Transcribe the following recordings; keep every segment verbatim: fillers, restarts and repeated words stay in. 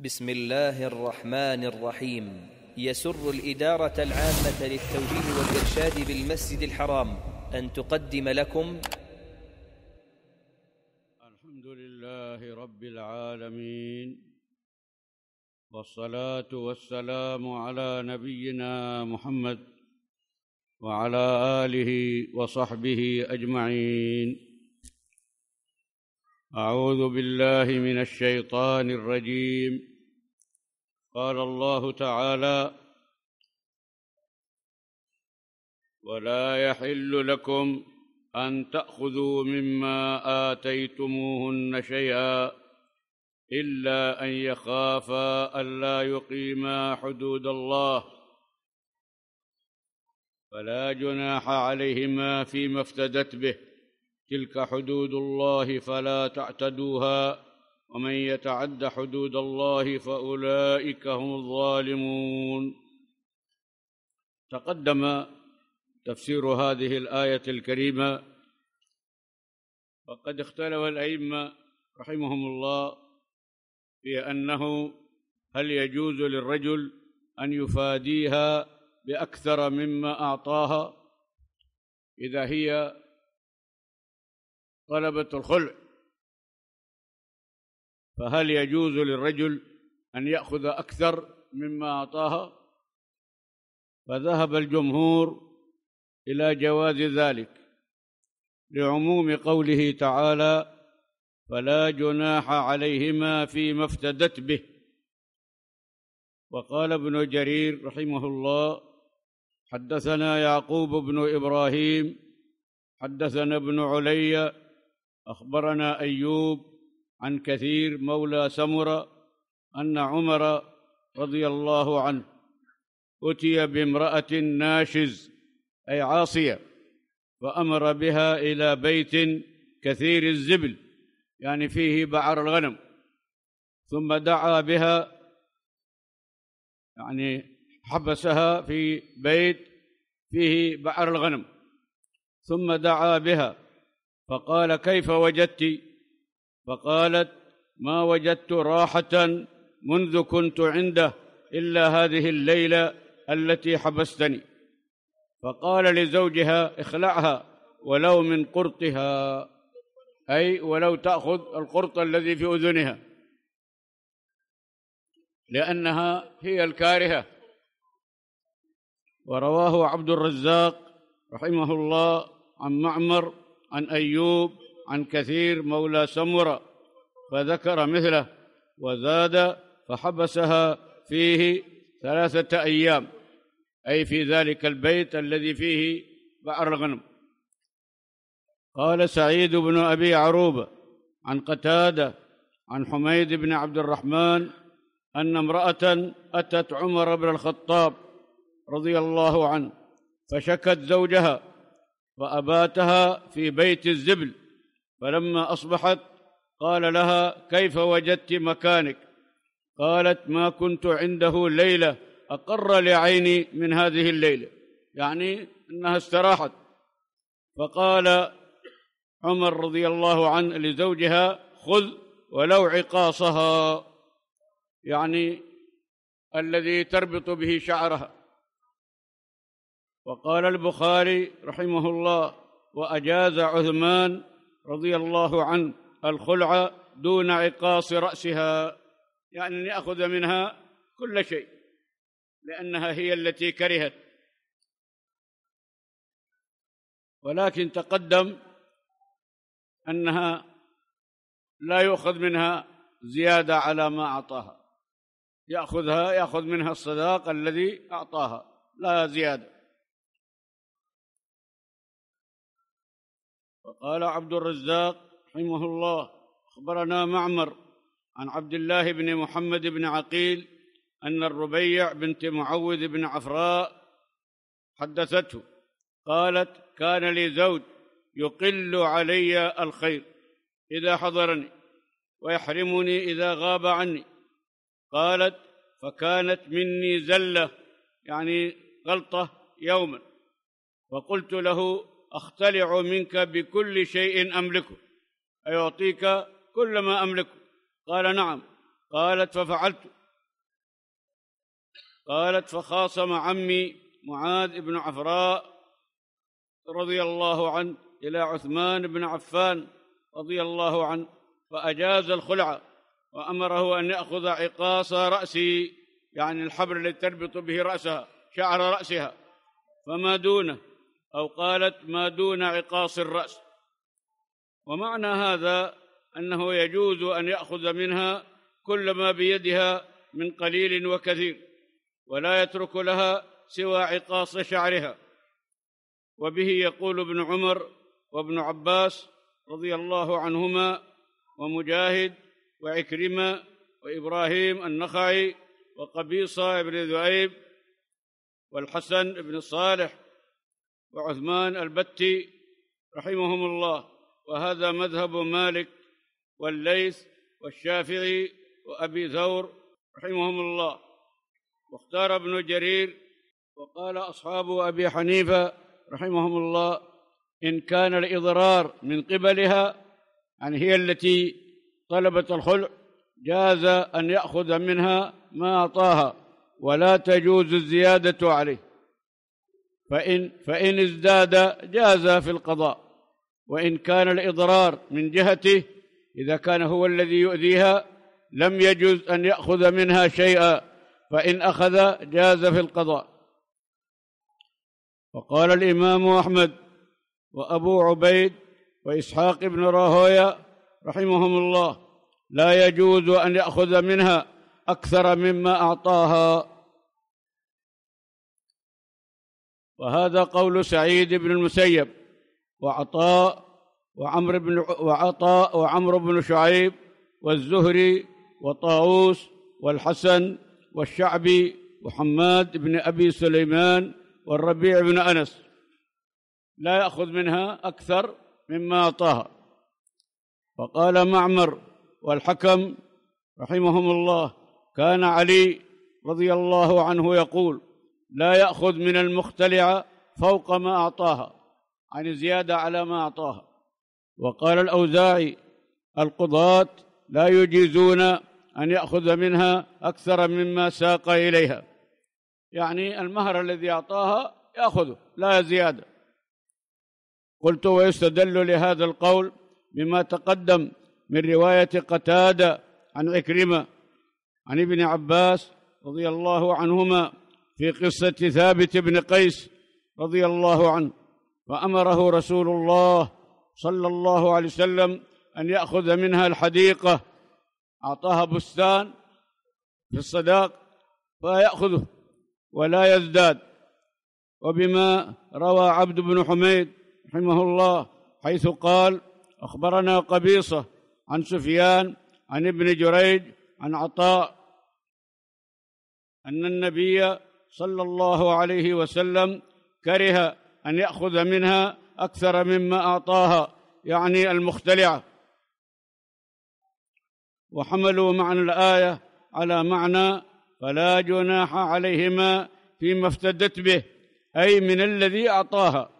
بسم الله الرحمن الرحيم. يسر الإدارة العامة للتوجيه والإرشاد بالمسجد الحرام أن تقدم لكم الحمد لله رب العالمين، والصلاة والسلام على نبينا محمد وعلى آله وصحبه أجمعين. أعوذ بالله من الشيطان الرجيم. قال الله تعالى: ولا يحل لكم أن تأخذوا مما آتيتموهن شيئا إلا أن يخافا ألا يقيما حدود الله فلا جناح عليهما فيما افتدت به، تلك حدود الله فلا تعتدوها، ومن يتعد حدود الله فأولئك هم الظالمون. تقدم تفسير هذه الآية الكريمة، وقد اختلف الأئمة رحمهم الله في أنه هل يجوز للرجل أن يفاديها بأكثر مما أعطاها إذا هي طلبة الخلع، فهل يجوز للرجل أن يأخذ أكثر مما أعطاها؟ فذهب الجمهور إلى جواز ذلك لعموم قوله تعالى: فلا جناح عليهما فيما افتدت به. وقال ابن جرير رحمه الله: حدثنا يعقوب بن إبراهيم، حدثنا ابن علي، أخبرنا أيوب عن كثير مولى سمرة أن عمر رضي الله عنه أتي بامرأة ناشز أي عاصية، فأمر بها إلى بيت كثير الزبل يعني فيه بعر الغنم، ثم دعا بها يعني حبسها في بيت فيه بعر الغنم، ثم دعا بها فقال: كيف وجدت؟ فقالت: ما وجدت راحة منذ كنت عنده إلا هذه الليلة التي حبستني. فقال لزوجها: اخلعها ولو من قرطها، أي ولو تأخذ القرط الذي في أذنها، لأنها هي الكارهة. ورواه عبد الرزاق رحمه الله عن معمر عن أيوب عن كثير مولى سمرة فذكر مثله، وزاد: فحبسها فيه ثلاثة أيام أي في ذلك البيت الذي فيه بعر الغنم. قال سعيد بن أبي عروبة عن قتادة عن حميد بن عبد الرحمن أن امرأة أتت عمر بن الخطاب رضي الله عنه فشكت زوجها فأباتها في بيت الزبل، فلما أصبحت قال لها: كيف وجدت مكانك؟ قالت: ما كنت عنده ليلة أقر لعيني من هذه الليلة، يعني أنها استراحت. فقال عمر رضي الله عنه لزوجها: خذ ولو عقاصها، يعني الذي تربط به شعرها. وقال البخاري رحمه الله: وأجاز عثمان رضي الله عنه الخلع دون عقاص رأسها، يعني أن يأخذ منها كل شيء لأنها هي التي كرهت. ولكن تقدم أنها لا يؤخذ منها زيادة على ما أعطاها، يأخذها يأخذ منها الصداق الذي أعطاها لا زيادة. وقال عبد الرزاق رحمه الله: أخبرنا معمر عن عبد الله بن محمد بن عقيل أن الربيع بنت معوذ بن عفراء حدثته قالت: كان لي زوج يقل علي الخير إذا حضرني ويحرمني إذا غاب عني. قالت: فكانت مني زلة يعني غلطة يوما، فقلت له: أختلع منك بكل شيء أملكه، أيعطيك كل ما أملكه؟ قال: نعم. قالت ففعلت. قالت فخاصم عمي معاذ بن عفراء رضي الله عنه إلى عثمان بن عفان رضي الله عنه فأجاز الخلع وأمره أن يأخذ عقاص رأسي، يعني الحبل الذي تربط به رأسها، شعر رأسها فما دونه، أو قالت ما دون عقاص الرأس. ومعنى هذا أنه يجوز أن يأخذ منها كل ما بيدها من قليل وكثير، ولا يترك لها سوى عقاص شعرها. وبه يقول ابن عمر وابن عباس رضي الله عنهما ومجاهد وعكرمة وإبراهيم النخعي وقبيصة بن ذؤيب والحسن بن صالح وعثمان البتي رحمهم الله. وهذا مذهب مالك والليث والشافعي وأبي ثور رحمهم الله. واختار ابن جرير وقال أصحاب أبي حنيفة رحمهم الله إن كان الإضرار من قبلها، يعني هي التي طلبت الخلع، جاز أن يأخذ منها ما أعطاها ولا تجوز الزيادة عليه، فإن, فإن ازداد جاز في القضاء. وإن كان الإضرار من جهته، إذا كان هو الذي يؤذيها، لم يجوز أن يأخذ منها شيئا، فإن أخذ جاز في القضاء. وقال الإمام أحمد وأبو عبيد وإسحاق بن راهوية رحمهم الله لا يجوز أن يأخذ منها أكثر مما أعطاها. وهذا قول سعيد بن المسيب وعطاء وعمر بن وعطاء وعمر بن شعيب والزهري وطاووس والحسن والشعبي وحماد بن أبي سليمان والربيع بن أنس، لا يأخذ منها أكثر مما أعطاها. فقال معمر والحكم رحمهم الله كان علي رضي الله عنه يقول لا يأخذ من المختلعة فوق ما أعطاها، عن زيادة على ما أعطاها. وقال الأوزاعي القضاة لا يجيزون أن يأخذ منها أكثر مما ساق إليها، يعني المهر الذي أعطاها يأخذه لا زيادة. قلت ويستدل لهذا القول بما تقدم من رواية قتادة عن عكرمة عن ابن عباس رضي الله عنهما في قصة ثابت بن قيس رضي الله عنه، فأمره رسول الله صلى الله عليه وسلم أن يأخذ منها الحديقة، أعطاها بستان في الصداق فيأخذه ولا يزداد. وبما روى عبد بن حميد رحمه الله حيث قال أخبرنا قبيصة عن سفيان عن ابن جريج عن عطاء أن النبي صلى الله عليه وسلم كره أن يأخذ منها أكثر مما أعطاها، يعني المختلعة. وحملوا معنى الآية على معنى فلا جناح عليهما فيما افتدت به، أي من الذي أعطاها،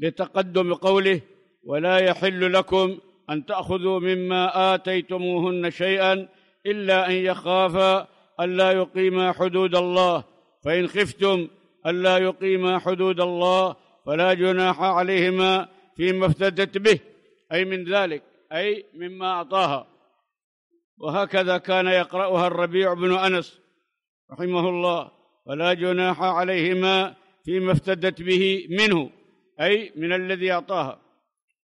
لتقدم قوله ولا يحل لكم أن تأخذوا مما آتيتموهن شيئا إلا أن يخافا ألا يقيما حدود الله، فإن خفتم ألا يقيما حدود الله فلا جناح عليهما فيما افتدت به، أي من ذلك، أي مما أعطاها. وهكذا كان يقرأها الربيع بن أنس رحمه الله فلا جناح عليهما فيما افتدت به منه، أي من الذي أعطاها.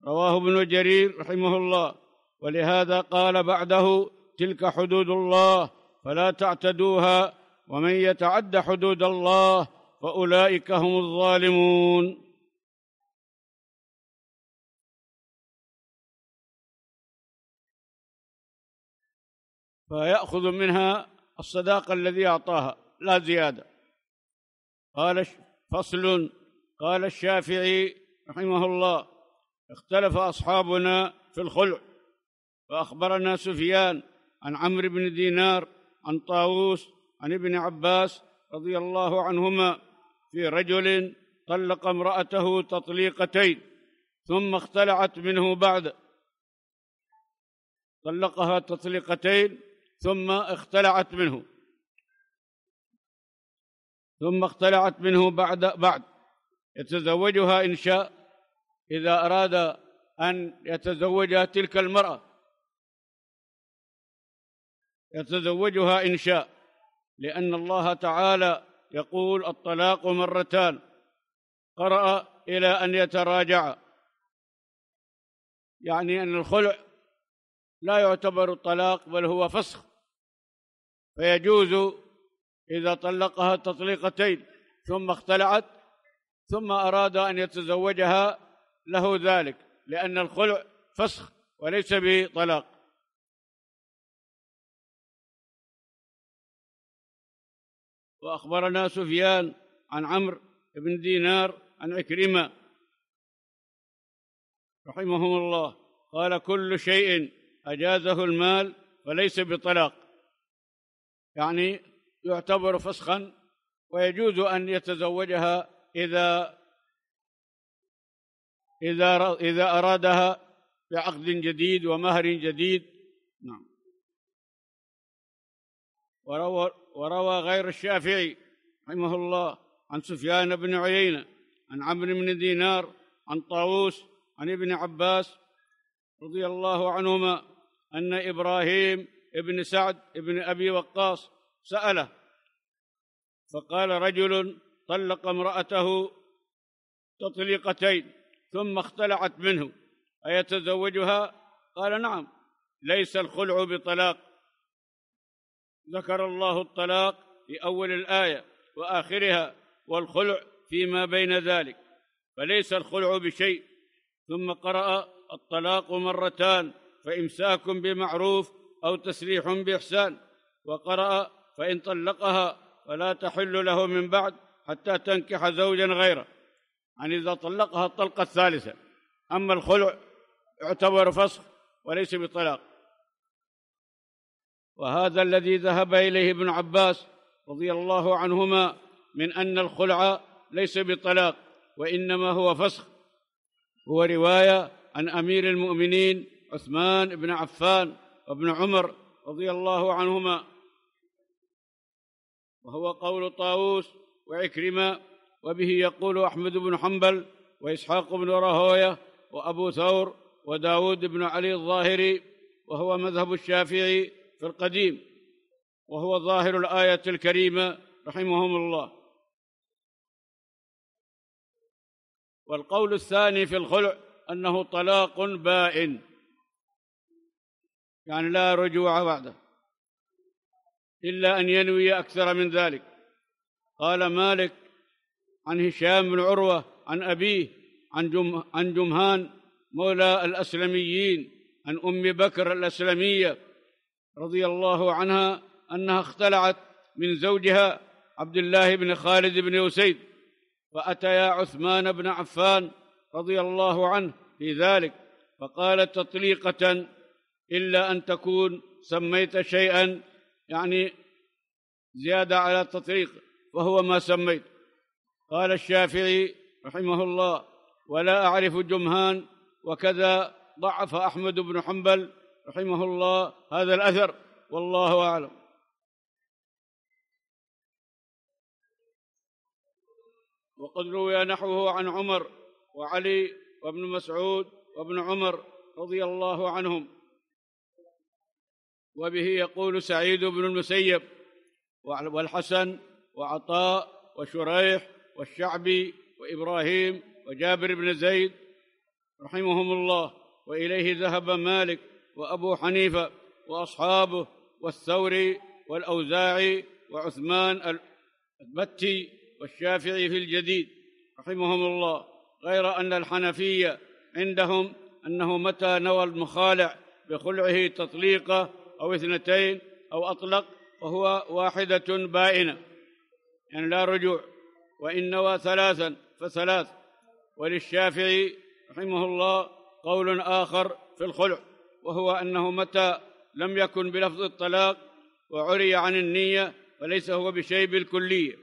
رواه ابن جرير رحمه الله، ولهذا قال بعده تلك حدود الله فلا تعتدوها ومن يتعد حدود الله فأولئك هم الظالمون. فيأخذ منها الصداق الذي أعطاها لا زيادة. قال فصل. قال الشافعي رحمه الله اختلف أصحابنا في الخلع، فأخبرنا سفيان عن عمرو بن دينار عن طاووس عن ابن عباس رضي الله عنهما في رجل طلق امرأته تطليقتين ثم اختلعت منه بعد، طلقها تطليقتين ثم اختلعت منه ثم اختلعت منه بعد بعد يتزوجها إن شاء إذا أراد أن يتزوجها تلك المرأة يتزوجها إن شاء، لأن الله تعالى يقول الطلاق مرتان، قرأ إلى أن يتراجع، يعني أن الخلع لا يعتبر الطلاق بل هو فسخ، فيجوز إذا طلقها تطليقتين ثم اختلعت ثم أراد أن يتزوجها له ذلك، لأن الخلع فسخ وليس به طلاق. وأخبرنا سفيان عن عمرو بن دينار عن عكرمة رحمهم الله قال: كل شيء أجازه المال فليس بطلاق، يعني يعتبر فسخا ويجوز أن يتزوجها إذا إذا إذا أرادها بعقد جديد ومهر جديد. نعم. وروى وروى غير الشافعي رحمه الله عن سفيان بن عيينة عن عمرو بن دينار عن طاووس عن ابن عباس رضي الله عنهما أن إبراهيم ابن سعد ابن أبي وقاص سأله فقال: رجل طلق امرأته تطليقتين ثم اختلعت منه أيتزوجها؟ قال: نعم، ليس الخلع بطلاق. ذكر الله الطلاق في أول الآية وآخرها والخلع فيما بين ذلك، فليس الخلع بشيء. ثم قرأ: الطلاق مرتان، فإمساك بمعروف أو تسريح بإحسان. وقرأ: فإن طلقها فلا تحل له من بعد حتى تنكح زوجا غيره، يعني إذا طلقها الطلقة الثالثة. أما الخلع يعتبر فسخ وليس بطلاق. وهذا الذي ذهب إليه ابن عباس رضي الله عنهما من أن الخلع ليس بطلاق وإنما هو فسخ، هو رواية عن أمير المؤمنين عثمان بن عفان وابن عمر رضي الله عنهما، وهو قول طاووس وعكرمة، وبه يقول أحمد بن حنبل وإسحاق بن راهوية وأبو ثور وداود بن علي الظاهري، وهو مذهب الشافعي في القديم، وهو ظاهر الآية الكريمة رحمهم الله. والقول الثاني في الخلع أنه طلاق بائن، يعني لا رجوع بعده إلا أن ينوي أكثر من ذلك. قال مالك عن هشام بن عروة عن أبيه عن, جم... عن جمهان مولى الأسلميين عن أم بكر الأسلمية رضي الله عنها أنها اختلعت من زوجها عبد الله بن خالد بن أسيد، فأتيا عثمان بن عفان رضي الله عنه في ذلك فقال: تطليقة إلا أن تكون سميت شيئا، يعني زيادة على التطليق، وهو ما سميت. قال الشافعي رحمه الله: ولا أعرف جمهان، وكذا ضعف أحمد بن حنبل رحمه الله هذا الأثر، والله أعلم. وقد روي نحوه عن عمر وعلي وابن مسعود وابن عمر رضي الله عنهم، وبه يقول سعيد بن المسيب والحسن وعطاء وشريح والشعبي وإبراهيم وجابر بن زيد رحمهم الله، وإليه ذهب مالك وأبو حنيفة وأصحابه والثوري والأوزاعي وعثمان البتي والشافعي في الجديد رحمهم الله، غير أن الحنفية عندهم أنه متى نوى المخالع بخلعه تطليقة أو اثنتين أو أطلق فهو واحدة بائنة، يعني لا رجوع، وإن نوى ثلاثا فثلاث. وللشافعي رحمه الله قول آخر في الخلع، وهو أنه متى لم يكن بلفظ الطلاق وعري عن النية فليس هو بشيء بالكلية.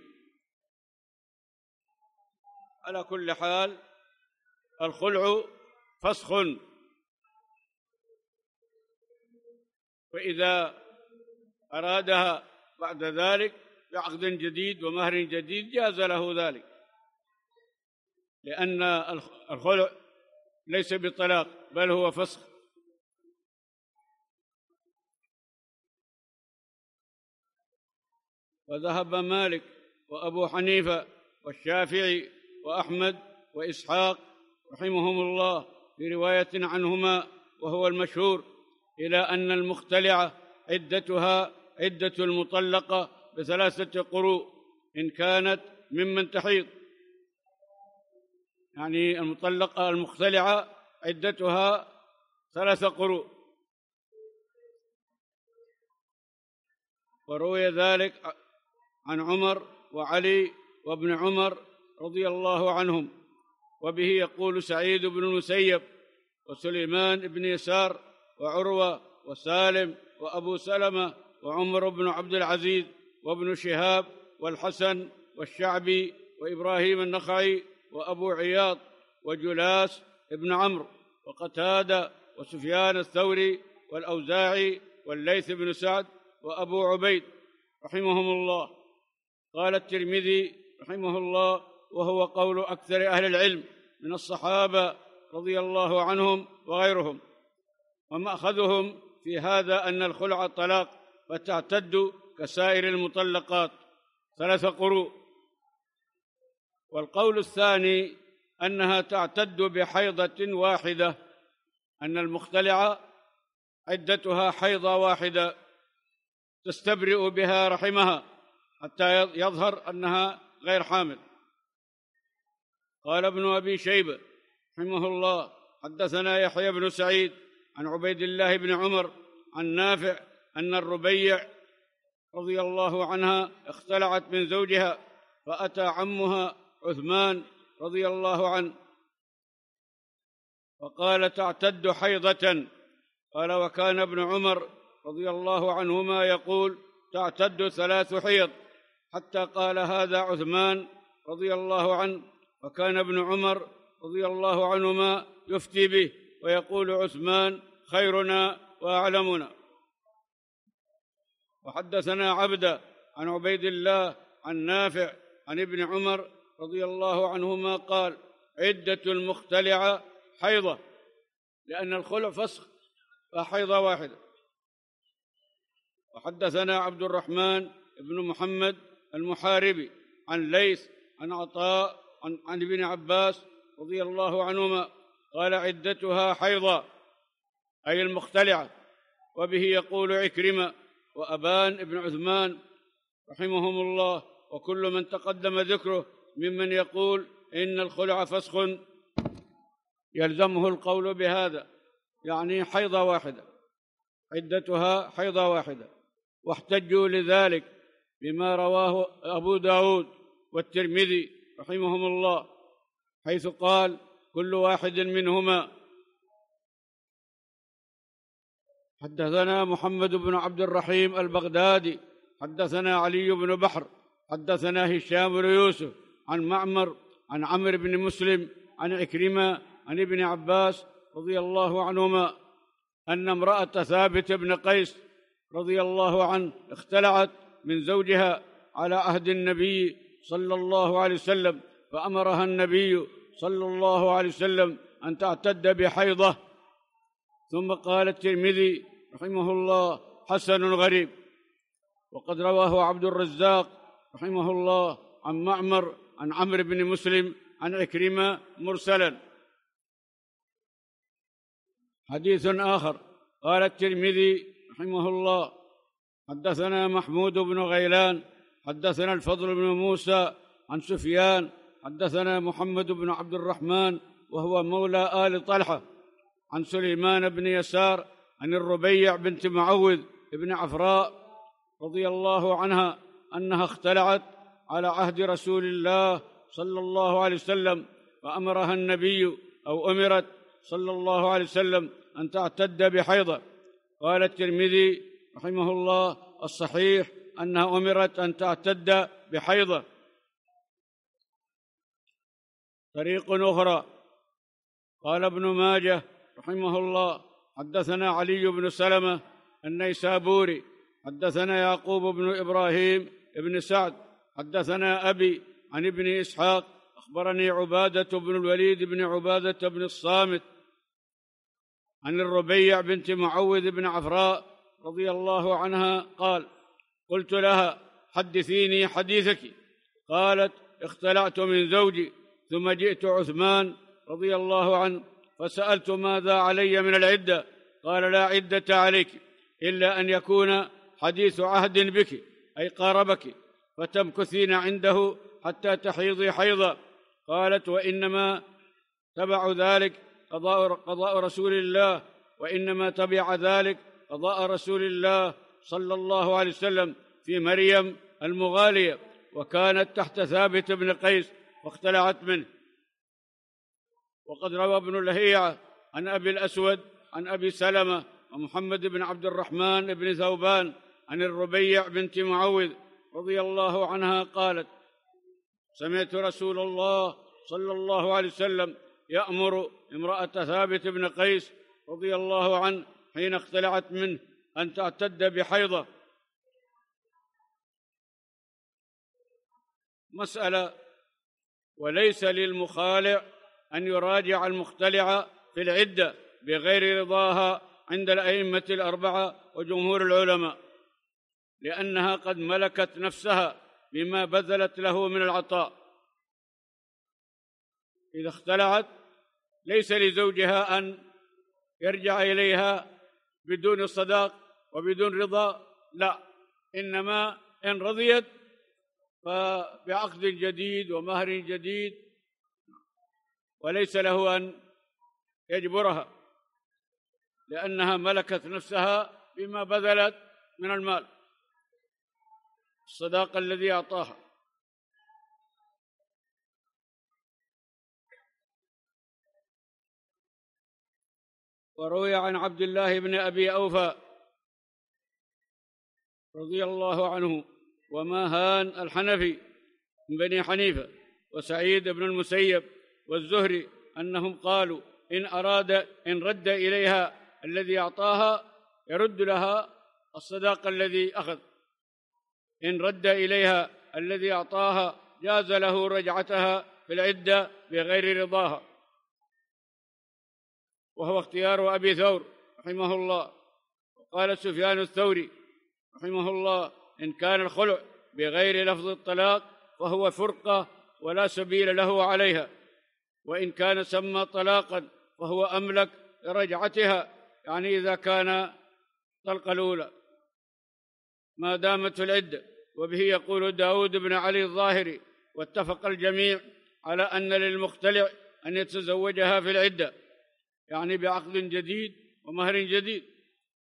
على كل حال الخلع فسخ، فإذا أرادها بعد ذلك بعقد جديد ومهر جديد جاز له ذلك، لأن الخلع ليس بطلاق بل هو فسخ. وذهب مالك وأبو حنيفة والشافعي وأحمد وإسحاق رحمهم الله في رواية عنهما وهو المشهور إلى أن المختلعة عدتها عدة المطلقة بثلاثة قروء إن كانت ممن تحيض، يعني المطلقة المختلعة عدتها ثلاثة قروء. وروي ذلك عن عمر وعلي وابن عمر رضي الله عنهم، وبه يقول سعيد بن المسيب وسليمان بن يسار وعروة وسالم وأبو سلمة وعمر بن عبد العزيز وابن شهاب والحسن والشعبي وإبراهيم النخعي وأبو عياض وجلاس بن عمرو وقتادة وسفيان الثوري والأوزاعي والليث بن سعد وأبو عبيد رحمهم الله. قال الترمذي رحمه الله وهو قول أكثر أهل العلم من الصحابة رضي الله عنهم وغيرهم، ومأخذهم في هذا أن الخلع طلاق فتعتد كسائر المطلقات ثلاث قروء. والقول الثاني أنها تعتد بحيضة واحدة، أن المختلعة عدتها حيضة واحدة تستبرئ بها رحمها حتى يظهر أنها غير حامل. قال ابن أبي شيبة رحمه الله حدثنا يحيى بن سعيد عن عبيد الله بن عمر عن نافع أن الربيع رضي الله عنها اختلعت من زوجها، فأتى عمها عثمان رضي الله عنه فقال تعتد حيضة. قال وكان ابن عمر رضي الله عنهما يقول تعتد ثلاث حيض، حتى قال هذا عثمان رضي الله عنه، وكان ابن عمر رضي الله عنهما يفتي به ويقول عثمان خيرنا وأعلمنا. وحدثنا عبدة عن عبيد الله عن نافع عن ابن عمر رضي الله عنهما قال عدة المختلعة حيضة، لأن الخلع فسخ فحيضة واحدة. وحدثنا عبد الرحمن بن محمد المحاربي عن ليث عن عطاء عن, عن ابن عباس رضي الله عنهما قال عدتها حيضة أي المختلعة. وبه يقول عكرمة وأبان ابن عثمان رحمهم الله وكل من تقدم ذكره ممن يقول إن الخلع فسخ يلزمه القول بهذا، يعني حيضة واحدة عدتها حيضة واحدة. واحتجوا لذلك بما رواه أبو داود والترمذي رحمهم الله حيث قال كل واحد منهما. حدثنا محمد بن عبد الرحيم البغدادي حدثنا علي بن بحر حدثنا هشام بن يوسف عن معمر عن عمرو بن مسلم عن عكرمة عن ابن عباس رضي الله عنهما أن امرأة ثابت بن قيس رضي الله عنه اختلعت من زوجها على عهد النبي صلى الله عليه وسلم، فأمرها النبي صلى الله عليه وسلم أن تعتد بحيضة. ثم قال الترمذي رحمه الله حسن غريب. وقد رواه عبد الرزاق رحمه الله عن معمر عن عمرو بن مسلم عن عكرمة مرسلا. حديث آخر قال الترمذي رحمه الله حدثنا محمود بن غيلان حدثنا الفضل بن موسى عن سفيان حدثنا محمد بن عبد الرحمن وهو مولى آل طلحة عن سليمان بن يسار عن الربيع بنت معوذ بن عفراء رضي الله عنها أنها اختلعت على عهد رسول الله صلى الله عليه وسلم، فأمرها النبي أو أمرت صلى الله عليه وسلم أن تعتد بحيضة. قال الترمذي رحمه الله الصحيح أنها أمرت أن تعتد بحيضة. طريق أخرى قال ابن ماجه رحمه الله حدثنا علي بن سلمة النيسابوري حدثنا يعقوب بن إبراهيم بن سعد حدثنا أبي عن ابن إسحاق أخبرني عبادة بن الوليد بن عبادة بن الصامت عن الربيع بنت معوذ بن عفراء رضي الله عنها قال: قلت لها: حدثيني حديثك. قالت: اختلعت من زوجي ثم جئت عثمان رضي الله عنه فسألت: ماذا علي من العدة؟ قال: لا عدة عليك إلا أن يكون حديث عهد بك، أي قاربك، فتمكثين عنده حتى تحيضي حيضا. قالت: وإنما تبع ذلك قضاء رسول الله، وإنما تبع ذلك قضاء رسول الله صلى الله عليه وسلم في مريم المغالية، وكانت تحت ثابت بن قيس فاختلعت منه. وقد روى ابن لهيعة عن أبي الأسود عن أبي سلمة ومحمد بن عبد الرحمن بن ثوبان عن الربيع بنت معوذ رضي الله عنها قالت: سمعت رسول الله صلى الله عليه وسلم يأمر امرأة ثابت بن قيس رضي الله عنه حين اختلعت منه أن تعتد بحيضة. مسألة: وليس للمخالع أن يراجع المختلعة في العدة بغير رضاها عند الأئمة الأربعة وجمهور العلماء، لأنها قد ملكت نفسها بما بذلت له من العطاء. إذا اختلعت ليس لزوجها أن يرجع إليها بدون صداق وبدون رضا، لا، إنما إن رضيت فبعقد جديد ومهر جديد، وليس له أن يجبرها، لأنها ملكت نفسها بما بذلت من المال، الصداق الذي أعطاها. وروي عن عبد الله بن أبي أوفى رضي الله عنه وماهان الحنفي من بني حنيفة وسعيد بن المسيب والزهري أنهم قالوا: إن أراد إن رد إليها الذي أعطاها يرد لها الصداق الذي أخذ، إن رد إليها الذي أعطاها جاز له رجعتها في العدة بغير رضاها، وهو اختيار أبي ثور رحمه الله. وقال سفيان الثوري رحمه الله: إن كان الخلع بغير لفظ الطلاق فهو فرقة ولا سبيل له عليها، وإن كان سمى طلاقا فهو أملك لرجعتها، يعني إذا كان طلقة الأولى ما دامت في العدة. وبه يقول داود بن علي الظاهري: واتفق الجميع على أن للمختلع أن يتزوجها في العدة، يعني بعقد جديد ومهر جديد.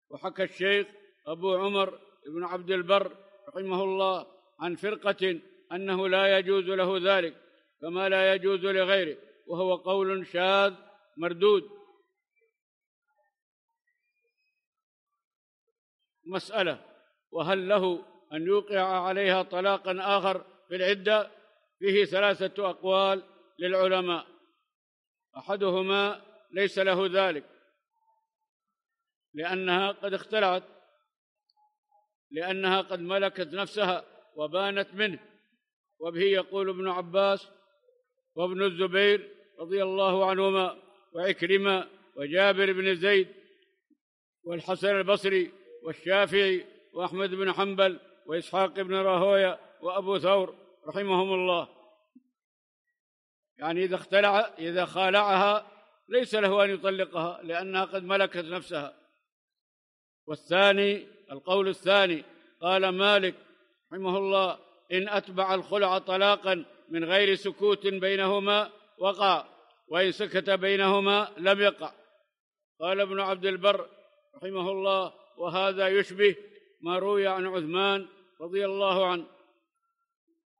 وحكى الشيخ أبو عمر ابن عبد البر رحمه الله عن فرقة أنه لا يجوز له ذلك كما لا يجوز لغيره، وهو قول شاذ مردود. مسألة: وهل له أن يوقع عليها طلاقا آخر في العدة؟ فيه ثلاثة أقوال للعلماء: أحدهما ليس له ذلك لأنها قد اختلعت، لأنها قد ملكت نفسها وبانت منه. وبه يقول ابن عباس وابن الزبير رضي الله عنهما وعكرمة وجابر بن زيد والحسن البصري والشافعي وأحمد بن حنبل وإسحاق بن راهوية وأبو ثور رحمهم الله، يعني إذا اختلع إذا خالعها ليس له أن يطلقها لأنها قد ملكت نفسها. والثاني القول الثاني قال مالك رحمه الله: إن أتبع الخلع طلاقا من غير سكوت بينهما وقع، وإن سكت بينهما لم يقع. قال ابن عبد البر رحمه الله: وهذا يشبه ما روي عن عثمان رضي الله عنه.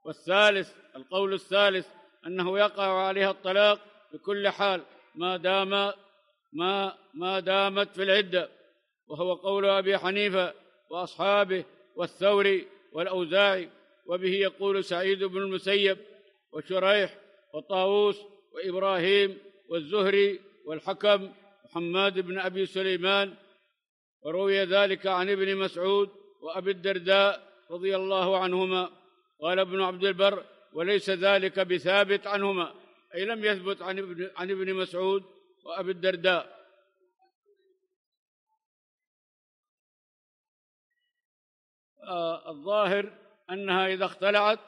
والثالث القول الثالث أنه يقع عليها الطلاق بكل حال ما دام ما ما دامت في العدة، وهو قول أبي حنيفة وأصحابه والثوري والأوزاعي. وبه يقول سعيد بن المسيب وشريح وطاووس وإبراهيم والزهري والحكم وحماد بن أبي سليمان. وروي ذلك عن ابن مسعود وأبي الدرداء رضي الله عنهما. قال ابن عبد البر: وليس ذلك بثابت عنهما، أي لم يثبت عن ابن, عن ابن مسعود وأبي الدرداء. آه الظاهر أنها إذا اختلعت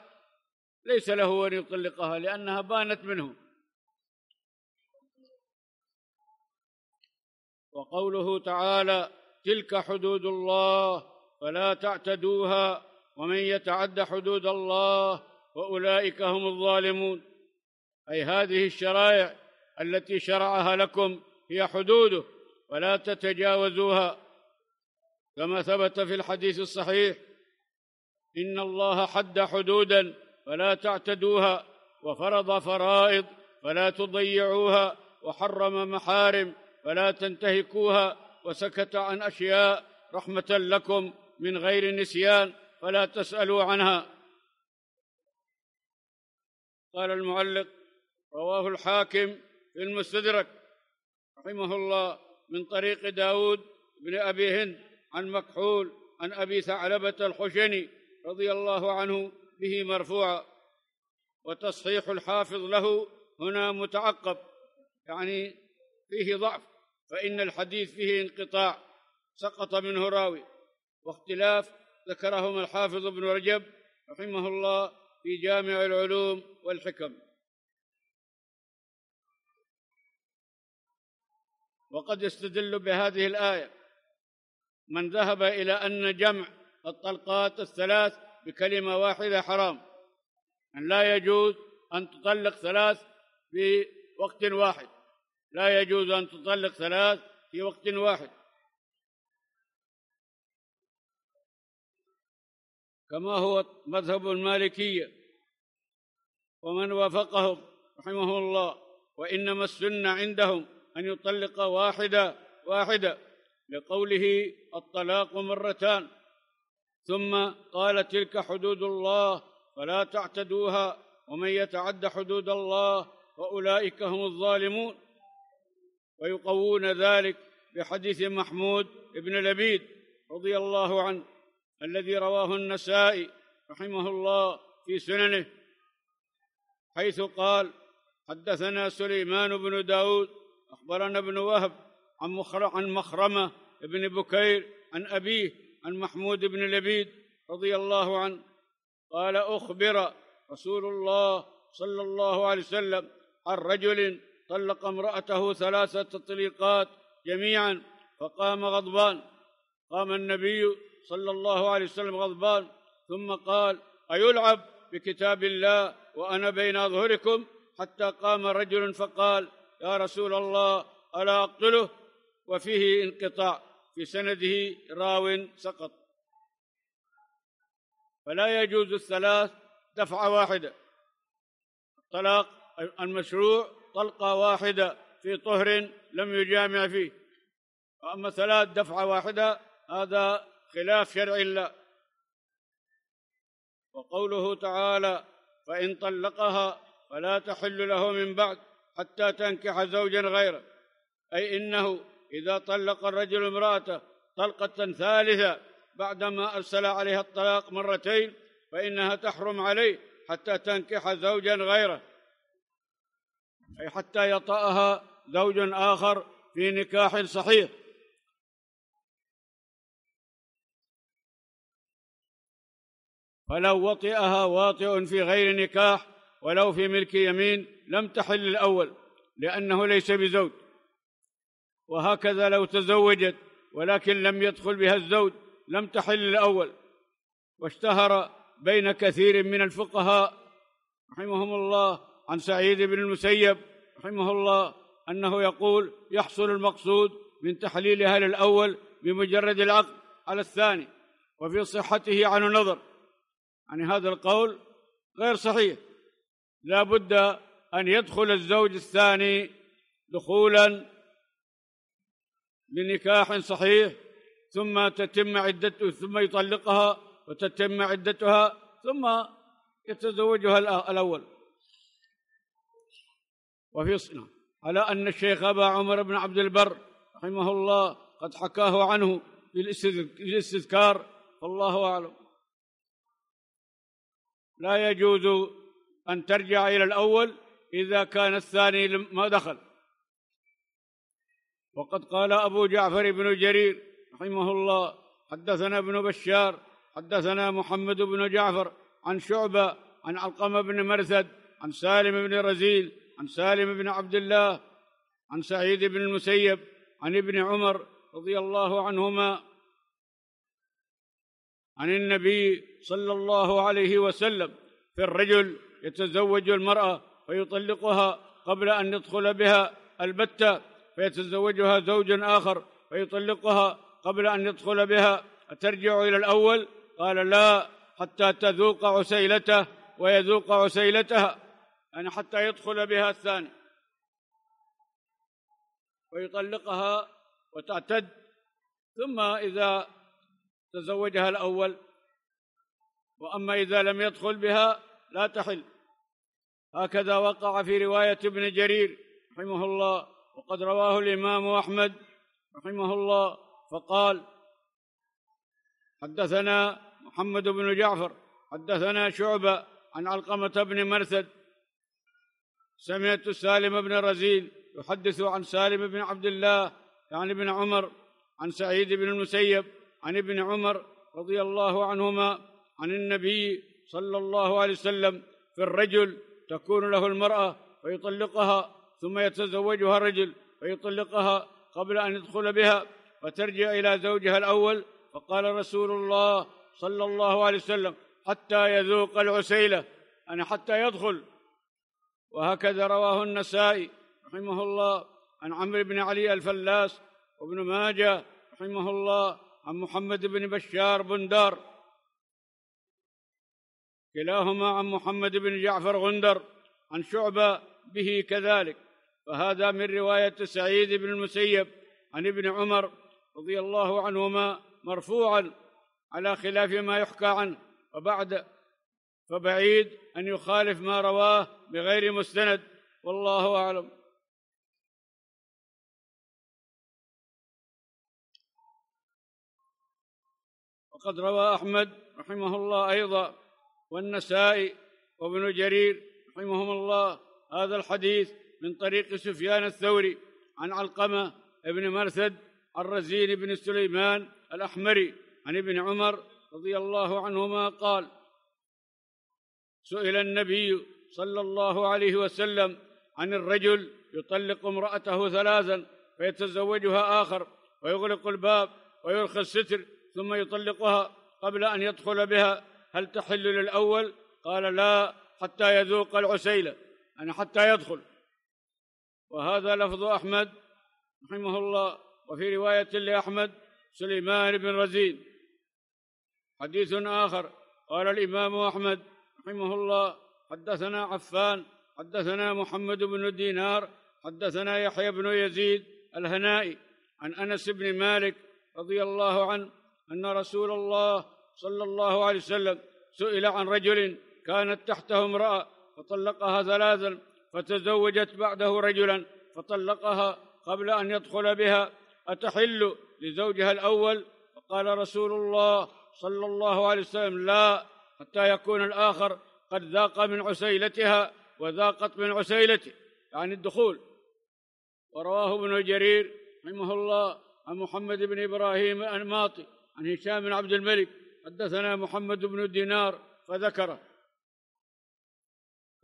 ليس له أن يطلقها لأنها بانت منه. وقوله تعالى: تلك حدود الله فلا تعتدوها ومن يتعد حدود الله وأولئك هم الظالمون، أي هذه الشرائع التي شرعها لكم هي حدوده ولا تتجاوزوها، كما ثبت في الحديث الصحيح: إن الله حد حدودا فلا تعتدوها وفرض فرائض فلا تضيعوها وحرم محارم فلا تنتهكوها وسكت عن أشياء رحمة لكم من غير نسيان فلا تسألوا عنها. قال المعلق: رواه الحاكم في المستدرك رحمه الله من طريق داود بن أبي هند عن مكحول عن أبي ثعلبة الحشني رضي الله عنه به مرفوعا. وتصحيح الحافظ له هنا متعقب، يعني فيه ضعف، فإن الحديث فيه انقطاع سقط منه راوي، واختلاف ذكرهما الحافظ ابن رجب رحمه الله في جامع العلوم والحكم. وقد يستدل بهذه الآية من ذهب إلى أن جمع الطلقات الثلاث بكلمة واحدة حرام، أن لا يجوز أن تطلق ثلاث في وقت واحد، لا يجوز أن تطلق ثلاث في وقت واحد، كما هو مذهب المالكية ومن وافقهم رحمه الله. وإنما السنة عندهم أن يطلق واحدة واحدة، لقوله: الطلاق مرتان. ثم قال: تلك حدود الله فلا تعتدوها ومن يتعد حدود الله وأولئك هم الظالمون. ويقوون ذلك بحديث محمود بن لبيد رضي الله عنه الذي رواه النسائي رحمه الله في سننه، حيث قال: حدثنا سليمان بن داود أخبرنا ابن وهب عن مخرمة بن بكير عن أبيه عن محمود بن لبيد رضي الله عنه قال: أخبر رسول الله صلى الله عليه وسلم عن رجل طلق امرأته ثلاثة تطليقات جميعا فقام غضبان، قام النبي صلى الله عليه وسلم غضبان ثم قال: أيلعب بكتاب الله وأنا بين أظهركم، حتى قام رجل فقال: يا رسول الله ألا أقتله. وفيه انقطاع في سنده راو سقط، فلا يجوز الثلاث دفعة واحدة. الطلاق المشروع طلقة واحدة في طهر لم يجامع فيه، وأما ثلاث دفعة واحدة هذا خلاف شرع الله. وقوله تعالى: فإن طلقها فلا تحل له من بعد حتى تنكح زوجا غيره، أي إنه إذا طلق الرجل امرأته طلقة ثالثة بعدما أرسل عليها الطلاق مرتين فإنها تحرم عليه حتى تنكح زوجا غيره، أي حتى يطأها زوج آخر في نكاح صحيح. فلو وطئها واطئ في غير نكاح ولو في ملك يمين لم تحل الأول لأنه ليس بزوج. وهكذا لو تزوجت ولكن لم يدخل بها الزوج لم تحل الأول. واشتهر بين كثير من الفقهاء رحمهم الله عن سعيد بن المسيب رحمه الله أنه يقول: يحصل المقصود من تحليلها للأول بمجرد العقد على الثاني، وفي صحته عن النظر. يعني هذا القول غير صحيح، لا بد أن يدخل الزوج الثاني دخولا بنكاح صحيح ثم تتم عدته، ثم يطلقها وتتم عدتها ثم يتزوجها الأول. وفي على أن الشيخ أبا عمر بن عبد البر رحمه الله قد حكاه عنه في الاستذكار والله أعلم. لا يجوز أن ترجع إلى الأول إذا كان الثاني ما دخل. وقد قال أبو جعفر بن جرير رحمه الله: حدثنا ابن بشار حدثنا محمد بن جعفر عن شعبة عن علقمة بن مرثد عن سالم بن رزيل عن سالم بن عبد الله عن سعيد بن المسيب عن ابن عمر رضي الله عنهما عن النبي صلى الله عليه وسلم في الرجل يتزوج المرأة فيطلقها قبل أن يدخل بها البتة، فيتزوجها زوج آخر فيطلقها قبل أن يدخل بها، أترجع إلى الأول؟ قال: لا، حتى تذوق عسيلته ويذوق عسيلتها، يعني حتى يدخل بها الثاني ويطلقها وتعتد. ثم إذا تزوجها الأول، وأما إذا لم يدخل بها لا تحل. هكذا وقع في رواية ابن جرير رحمه الله، وقد رواه الإمام أحمد رحمه الله، فقال: حدثنا محمد بن جعفر حدثنا شعبة عن علقمة بن مرثد سمعت سالم بن رزيل يحدث عن سالم بن عبد الله يعني ابن عمر عن سعيد بن المسيب عن ابن عمر رضي الله عنهما عن النبي صلى الله عليه وسلم في الرجل تكون له المرأة فيطلقها ثم يتزوجها الرجل فيطلقها قبل أن يدخل بها وترجع إلى زوجها الأول، فقال رسول الله صلى الله عليه وسلم: حتى يذوق العسيلة، أنا حتى يدخل. وهكذا رواه النسائي رحمه الله عن عمرو بن علي الفلاس، وابن ماجه رحمه الله عن محمد بن بشار بن دار، كلاهما عن محمد بن جعفر غندر عن شعبة به كذلك، فهذا من رواية سعيد بن المسيب عن ابن عمر رضي الله عنهما مرفوعا على خلاف ما يحكى عنه، وبعد فبعيد أن يخالف ما رواه بغير مستند، والله أعلم. وقد روى أحمد رحمه الله أيضا والنسائي وابن جرير رحمهم الله هذا الحديث من طريق سفيان الثوري عن علقمة ابن مرثد عن رزين بن سليمان الأحمري عن ابن عمر رضي الله عنهما قال: سئل النبي صلى الله عليه وسلم عن الرجل يطلق امرأته ثلاثا فيتزوجها آخر ويغلق الباب ويرخي الستر ثم يطلقها قبل أن يدخل بها، هل تحل للأول؟ قال: لا، حتى يذوق العسيلة، يعني حتى يدخل. وهذا لفظ أحمد رحمه الله. وفي رواية لأحمد سليمان بن رزين حديث آخر قال الإمام أحمد رحمه الله: حدثنا عفان حدثنا محمد بن دينار حدثنا يحيى بن يزيد الهنائي عن أنس بن مالك رضي الله عنه أن رسول الله صلى الله عليه وسلم سئل عن رجل كانت تحته امرأة فطلقها ثلاثا فتزوجت بعده رجلا فطلقها قبل أن يدخل بها، أتحل لزوجها الأول؟ فقال رسول الله صلى الله عليه وسلم: لا، حتى يكون الآخر قد ذاق من عسيلتها وذاقت من عسيلته، يعني الدخول. ورواه ابن جرير رحمه الله عن محمد بن إبراهيم الأنماطي عن هشام بن عبد الملك حدثنا محمد بن دينار فذكره.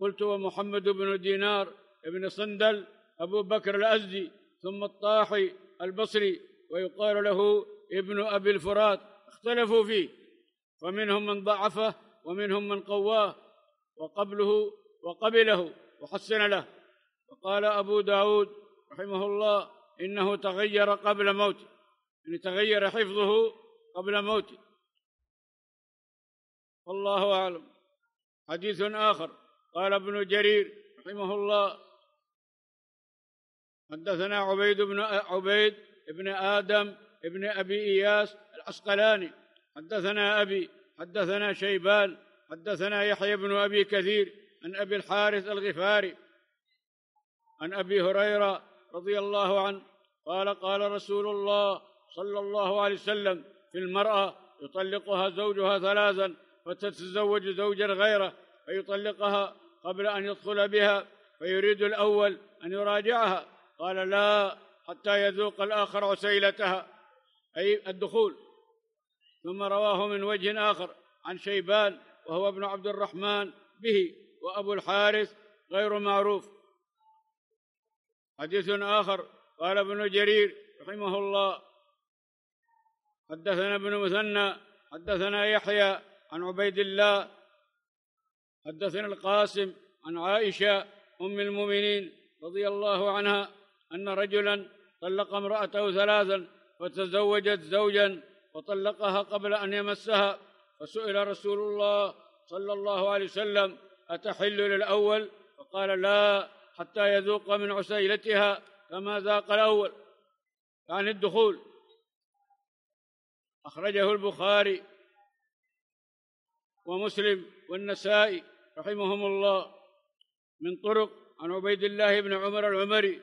قلت: ومحمد بن دينار ابن صندل أبو بكر الأزدي ثم الطاحي البصري، ويقال له ابن أبي الفرات، اختلفوا فيه، فمنهم من ضعفه ومنهم من قواه وقبله وقبله وحسن له. وقال أبو داود رحمه الله: إنه تغير قبل موته، يعني تغير حفظه قبل موته، والله أعلم. حديث آخر قال ابن جرير رحمه الله: حدثنا عبيد بن عبيد ابن آدم ابن أبي إياس العسقلاني حدثنا أبي حدثنا شيبان حدثنا يحيى بن أبي كثير عن أبي الحارث الغفاري عن أبي هريرة رضي الله عنه قال: قال رسول الله صلى الله عليه وسلم في المرأة: يطلقها زوجها ثلاثا فتتزوج زوجا غيره فيطلقها قبل أن يدخل بها، فيريد الأول أن يراجعها، قال لا حتى يذوق الآخر عسيلتها، أي الدخول. ثم رواه من وجه آخر عن شيبان وهو ابن عبد الرحمن به، وأبو الحارث غير معروف. حديث آخر قال ابن جرير رحمه الله: حدثنا ابن مثنى حدثنا يحيى عن عبيد الله حدثنا القاسم عن عائشة أم المؤمنين رضي الله عنها أن رجلا طلق امرأته ثلاثا فتزوجت زوجا وطلقها قبل أن يمسها، فسئل رسول الله صلى الله عليه وسلم: أتحل للأول؟ فقال لا حتى يذوق من عسيلتها كما ذاق الأول، يعني الدخول. أخرجه البخاري ومسلم والنسائي رحمهم الله من طرق عن عبيد الله بن عمر العمري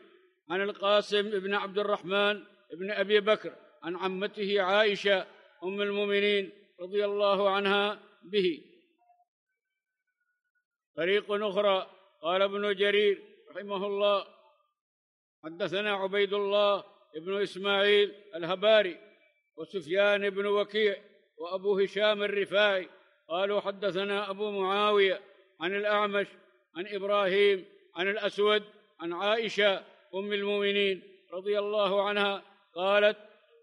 عن القاسم بن عبد الرحمن بن أبي بكر عن عمته عائشة أم المؤمنين رضي الله عنها به. طريق أخرى قال ابن جرير رحمه الله: حدثنا عبيد الله بن إسماعيل الهباري وسفيان بن وكيع وأبو هشام الرفاعي قالوا: حدثنا أبو معاوية عن الأعمش عن إبراهيم عن الأسود عن عائشة أم المؤمنين رضي الله عنها قالت: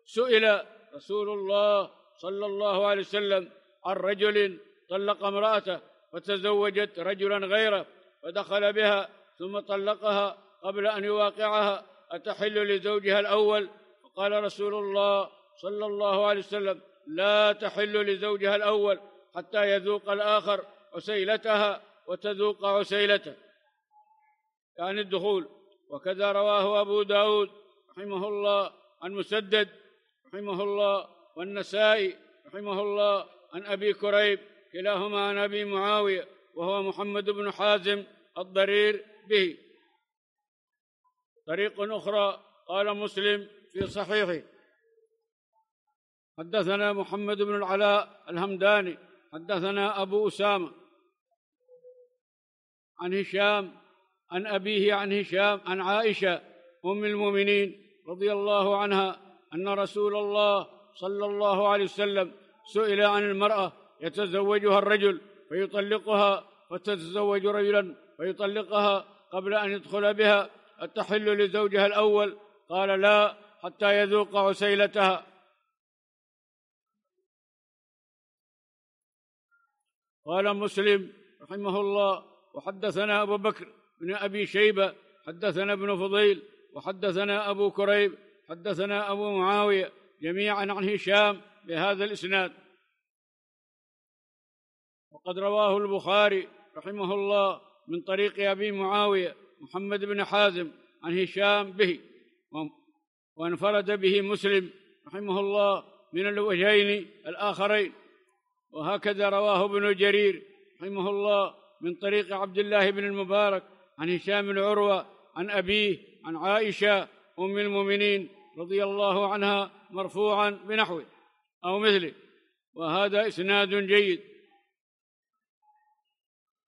سئل رسول الله صلى الله عليه وسلم عن رجل طلق امرأته فتزوجت رجلا غيره فدخل بها ثم طلقها قبل أن يواقعها، أتحل لزوجها الأول؟ فقال رسول الله صلى الله عليه وسلم: لا تحل لزوجها الأول حتى يذوق الآخر عسيلتها وتذوق عسيلته، يعني الدخول. وكذا رواه أبو داود رحمه الله عن مسدد رحمه الله والنسائي رحمه الله عن أبي كريب، كلاهما عن أبي معاوية وهو محمد بن حازم الضرير به. طريق أخرى قال مسلم في صحيحه: حدثنا محمد بن العلاء الهمداني حدثنا أبو أسامة عن هشام عن أبيه عن هشام عن عائشة أم المؤمنين رضي الله عنها أن رسول الله صلى الله عليه وسلم سئل عن المرأة يتزوجها الرجل فيطلقها فتتزوج رجلا فيطلقها قبل أن يدخل بها، التحل لزوجها الأول؟ قال لا حتى يذوق عسيلتها. قال مسلم رحمه الله: وحدثنا أبو بكر بن أبي شيبة حدثنا ابن فضيل وحدثنا أبو كريب حدثنا أبو معاوية جميعا عن هشام بهذا الإسناد. وقد رواه البخاري رحمه الله من طريق أبي معاوية محمد بن حازم عن هشام به، وانفرد به مسلم رحمه الله من الوجهين الآخرين. وهكذا رواه ابن جرير رحمه الله من طريق عبد الله بن المبارك عن هشام بن عروة عن أبيه عن عائشة أم المؤمنين رضي الله عنها مرفوعا بنحوه أو مثله، وهذا إسناد جيد.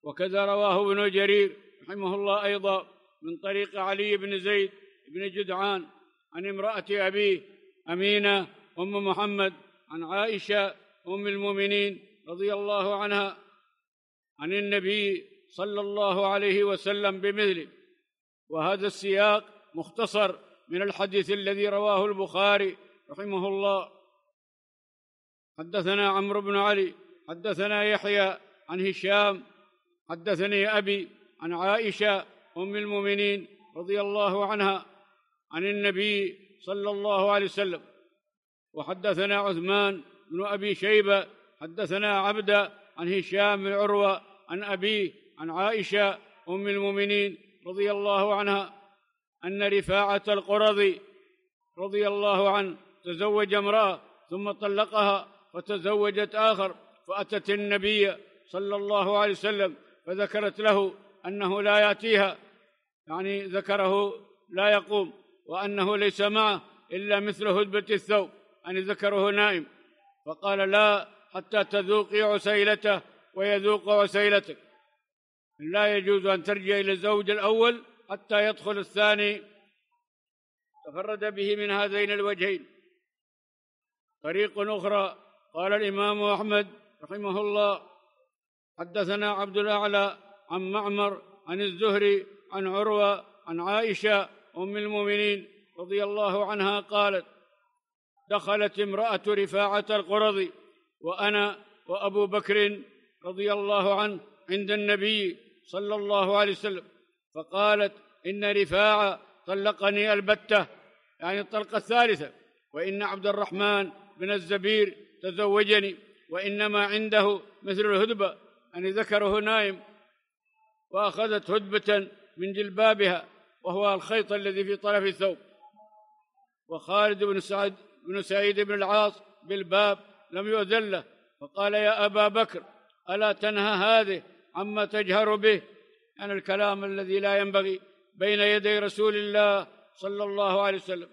وكذا رواه ابن جرير رحمه الله أيضا من طريق علي بن زيد بن جدعان عن امرأة أبيه أمينة أم محمد عن عائشة أم المؤمنين رضي الله عنها عن النبي صلى الله عليه وسلم بمثله، وهذا السياق مختصر من الحديث الذي رواه البخاري رحمه الله. حدثنا عمرو بن علي حدثنا يحيى عن هشام حدثني أبي عن عائشة أم المؤمنين رضي الله عنها عن النبي صلى الله عليه وسلم. وحدثنا عثمان بن أبي شيبة حدثنا عبدة عن هشام بن عروة عن أبيه عن عائشة أم المؤمنين رضي الله عنها أن رفاعة القرظي رضي الله عنه تزوج امرأة ثم طلقها فتزوجت آخر، فأتت النبي صلى الله عليه وسلم فذكرت له أنه لا يأتيها، يعني ذكره لا يقوم وأنه ليس معه إلا مثل هدبة الثوب، أن ذكره نائم، فقال لا حتى تذوقي عسيلته ويذوق عسيلتك. لا يجوز أن ترجع إلى الزوج الأول حتى يدخل الثاني. تفرد به من هذين الوجهين. طريق أخرى قال الإمام أحمد رحمه الله: حدثنا عبد الأعلى عن معمر عن الزهري عن عروة عن عائشة أم المؤمنين رضي الله عنها قالت: دخلت امرأة رفاعة القرظي وأنا وأبو بكر رضي الله عنه عند النبي صلى الله عليه وسلم، فقالت: إن رفاعة طلقني البتة، يعني الطلقة الثالثة، وإن عبد الرحمن بن الزبير تزوجني، وإنما عنده مثل الهدبة، يعني ذكره نائم، وأخذت هدبة من جلبابها وهو الخيط الذي في طرف الثوب. وخالد بن سعد بن سعيد بن العاص بالباب لم يؤذن له، فقال: يا أبا بكر، ألا تنهى هذه عما تجهر به، يعني الكلام الذي لا ينبغي بين يدي رسول الله صلى الله عليه وسلم.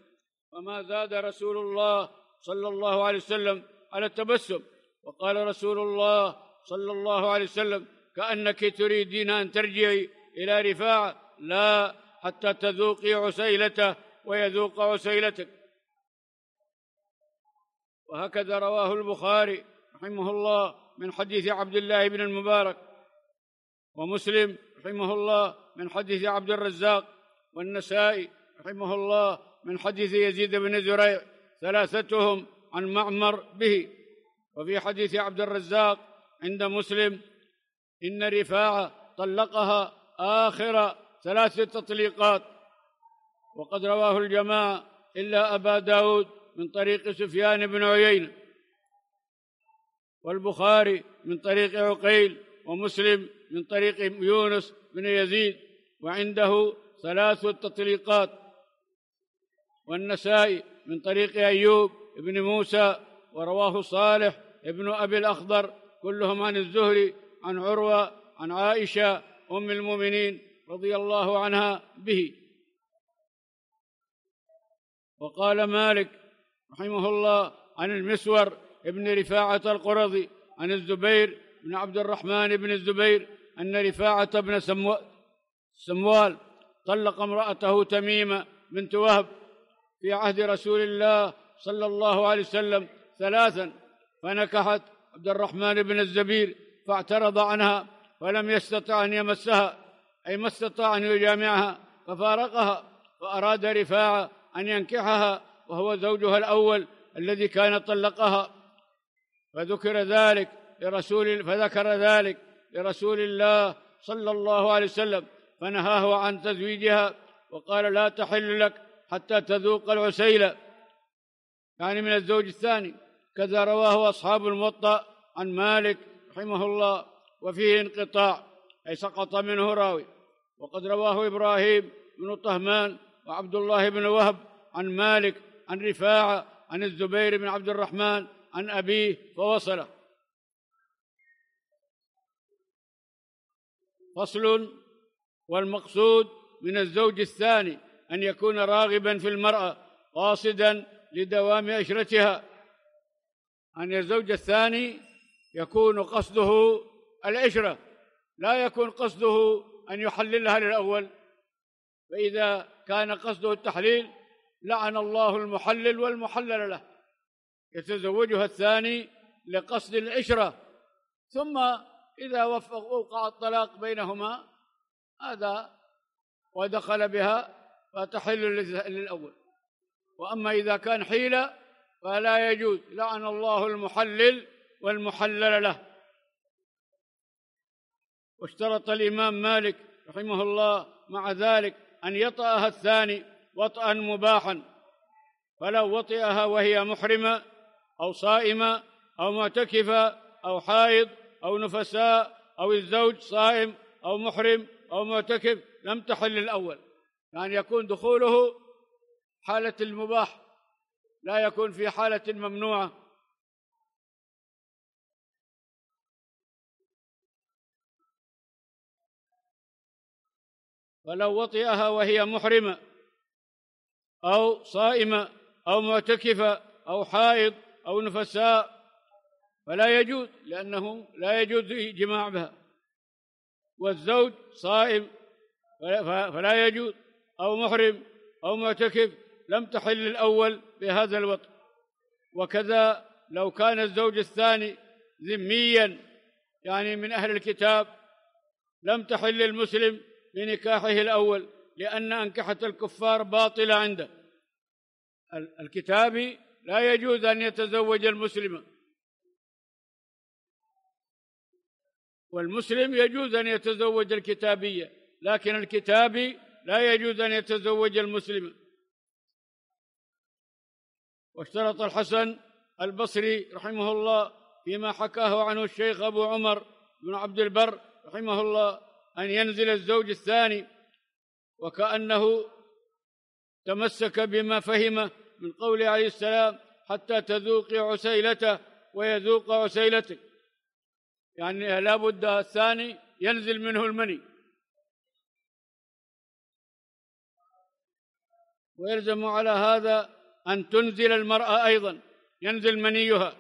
وما زاد رسول الله صلى الله عليه وسلم على التبسم، وقال رسول الله صلى الله عليه وسلم: كأنك تريدين أن ترجعي إلى رفاعة، لا حتى تذوقي عسيلته ويذوق عسيلتك. وهكذا رواه البخاري رحمه الله من حديث عبد الله بن المبارك، ومسلم رحمه الله من حديث عبد الرزاق، والنسائي رحمه الله من حديث يزيد بن زريع، ثلاثتهم عن معمر به. وفي حديث عبد الرزاق عند مسلم: إن رفاعة طلقها آخر ثلاث تطليقات. وقد رواه الجماعة إلا أبا داود من طريق سفيان بن عيينة، والبخاري من طريق عقيل، ومسلم من طريق يونس بن يزيد، وعنده ثلاث تطليقات، والنسائي من طريق أيوب بن موسى، ورواه صالح ابن أبي الأخضر، كلهم عن الزهري عن عروة عن عائشة أم المؤمنين رضي الله عنها به. وقال مالك رحمه الله عن المسور ابن رفاعة القرظي عن الزبير بن عبد الرحمن بن الزبير أن رفاعة بن سموال طلق امرأته تميمة بنت وهب في عهد رسول الله صلى الله عليه وسلم ثلاثا، فنكحت عبد الرحمن بن الزبير فاعترض عنها ولم يستطع أن يمسها، أي ما استطاع أن يجامعها، ففارقها، فأراد رفاعة أن ينكحها وهو زوجها الأول الذي كان طلقها، فذكر ذلك لرسول فذكر ذلك لرسول الله صلى الله عليه وسلم فنهاه عن تزويجها، وقال: لا تحل لك حتى تذوق العسيلة، يعني من الزوج الثاني. كذا رواه أصحاب الموطأ عن مالك رحمه الله، وفيه انقطاع، أي سقط منه راوي. وقد رواه إبراهيم بن طهمان وعبد الله بن وهب عن مالك عن رفاعة عن الزبير بن عبد الرحمن عن أبيه فوصله. فصل: والمقصود من الزوج الثاني أن يكون راغبا في المرأة قاصدا لدوام عشرتها، أن الزوج الثاني يكون قصده العشرة، لا يكون قصده أن يحللها للأول، فإذا كان قصده التحليل لعن الله المحلل والمحلل له. يتزوجها الثاني لقصد العشرة، ثم إذا وقع الطلاق بينهما هذا ودخل بها فتحل للأول. وأما إذا كان حيلة فلا يجوز، لعن الله المحلل والمحلل له. واشترط الإمام مالك رحمه الله مع ذلك أن يطأها الثاني وطئا مباحا، فلو وطئها وهي محرمة أو صائمة أو معتكفة أو حائض أو نفساء أو الزوج صائم أو محرم أو معتكف لم تحل الأول، يعني يكون دخوله حالة المباح، لا يكون في حالة ممنوعة. فلو وطئها وهي محرمة أو صائمة أو معتكفة أو حائض أو نفساء فلا يجوز، لأنه لا يجوز جماع بها، والزوج صائم فلا يجوز، أو محرم أو معتكف لم تحل الأول بهذا الوطن. وكذا لو كان الزوج الثاني ذميا يعني من أهل الكتاب لم تحل المسلم بنكاحه الأول، لأن أنكحة الكفار باطلة عنده. الكتابي لا يجوز أن يتزوج المسلمة، والمسلم يجوز أن يتزوج الكتابية، لكن الكتابي لا يجوز أن يتزوج المسلمة. واشترط الحسن البصري رحمه الله فيما حكاه عنه الشيخ أبو عمر بن عبد البر رحمه الله أن ينزل الزوج الثاني، وكأنه تمسك بما فهمه من قوله عليه السلام حتى تذوق عسيلته ويذوق عسيلتك، يعني لا بد الثاني ينزل منه المني. ويلزم على هذا أن تنزل المرأة أيضا، ينزل منيها،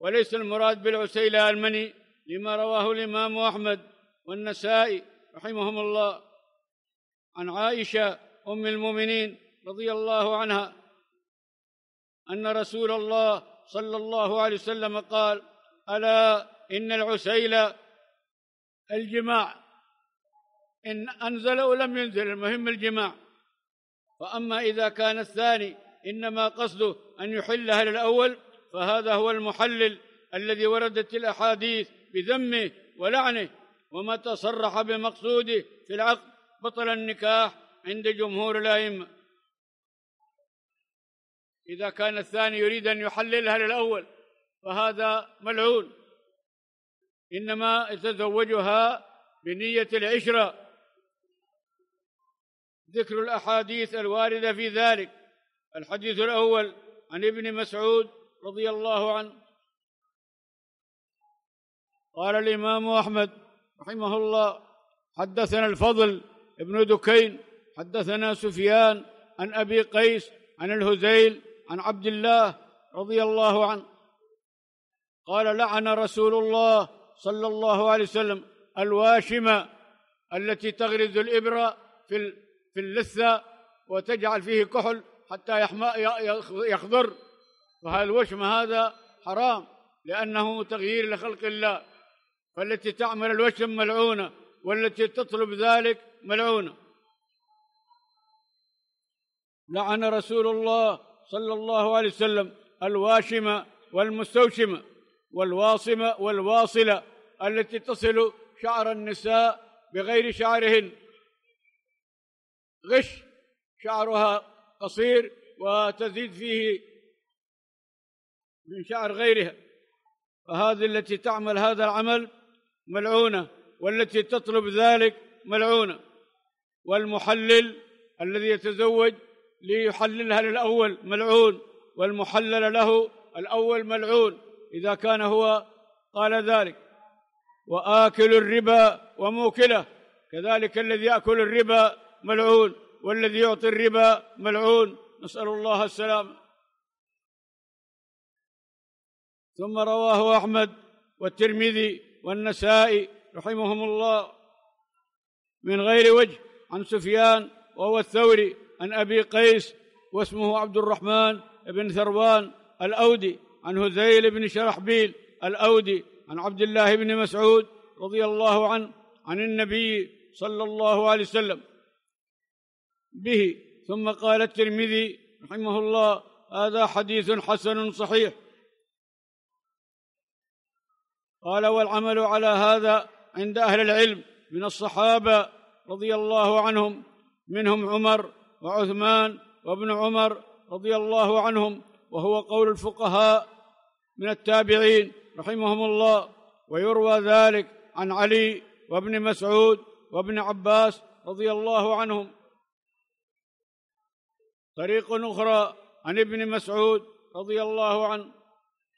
وليس المراد بالعسيلة المني لما رواه الإمام أحمد والنسائي رحمهم الله عن عائشة أم المؤمنين رضي الله عنها أن رسول الله صلى الله عليه وسلم قال: ألا إن العسيلة الجماع، إن أنزل ولم ينزل، المهم الجماع. فأما إذا كان الثاني إنما قصده أن يحلها للأول فهذا هو المحلل الذي وردت الأحاديث بذمه ولعنه، ومتى صرح بمقصوده في العقد بطل النكاح عند جمهور الأئمة. إذا كان الثاني يريد أن يحللها للأول فهذا ملعون، إنما يتزوجها بنية العشرة. ذكر الأحاديث الواردة في ذلك: الحديث الأول عن ابن مسعود رضي الله عنه قال الإمام أحمد رحمه الله: حدثنا الفضل ابن دكين حدثنا سفيان عن أبي قيس عن الهذيل عن عبد الله رضي الله عنه قال: لعن رسول الله صلى الله عليه وسلم الواشمة التي تغرز الإبرة في في اللثة وتجعل فيه كحل حتى يخضر. فالوشم هذا حرام لأنه تغيير لخلق الله، فالتي تعمل الوشم ملعونة، والتي تطلب ذلك ملعونة. لعن رسول الله صلى الله عليه وسلم الواشمة والمستوشمة والواصمة والواصلة التي تصل شعر النساء بغير شعرهن، غش شعرها قصير وتزيد فيه من شعر غيرها، فهذه التي تعمل هذا العمل ملعونة، والتي تطلب ذلك ملعونة. والمحلل الذي يتزوج ليحللها للأول ملعون، والمحلل له الأول ملعون إذا كان هو قال ذلك. وآكل الربا وموكله كذلك، الذي يأكل الربا ملعون، والذي يعطي الربا ملعون، نسأل الله السلام. ثم رواه أحمد والترمذي والنسائي رحمهم الله من غير وجه عن سفيان وهو الثوري عن أبي قيس واسمه عبد الرحمن بن ثروان الأودي عن هذيل بن شرحبيل الأودي عن عبد الله بن مسعود رضي الله عنه عن النبي صلى الله عليه وسلم به. ثم قال الترمذي رحمه الله: هذا حديث حسن صحيح. قال: والعمل على هذا عند أهل العلم من الصحابة رضي الله عنهم، منهم عمر وعثمان وابن عمر رضي الله عنهم، وهو قول الفقهاء من التابعين رحمهم الله. ويروى ذلك عن علي وابن مسعود وابن عباس رضي الله عنهم. طريق أخرى عن ابن مسعود رضي الله عنه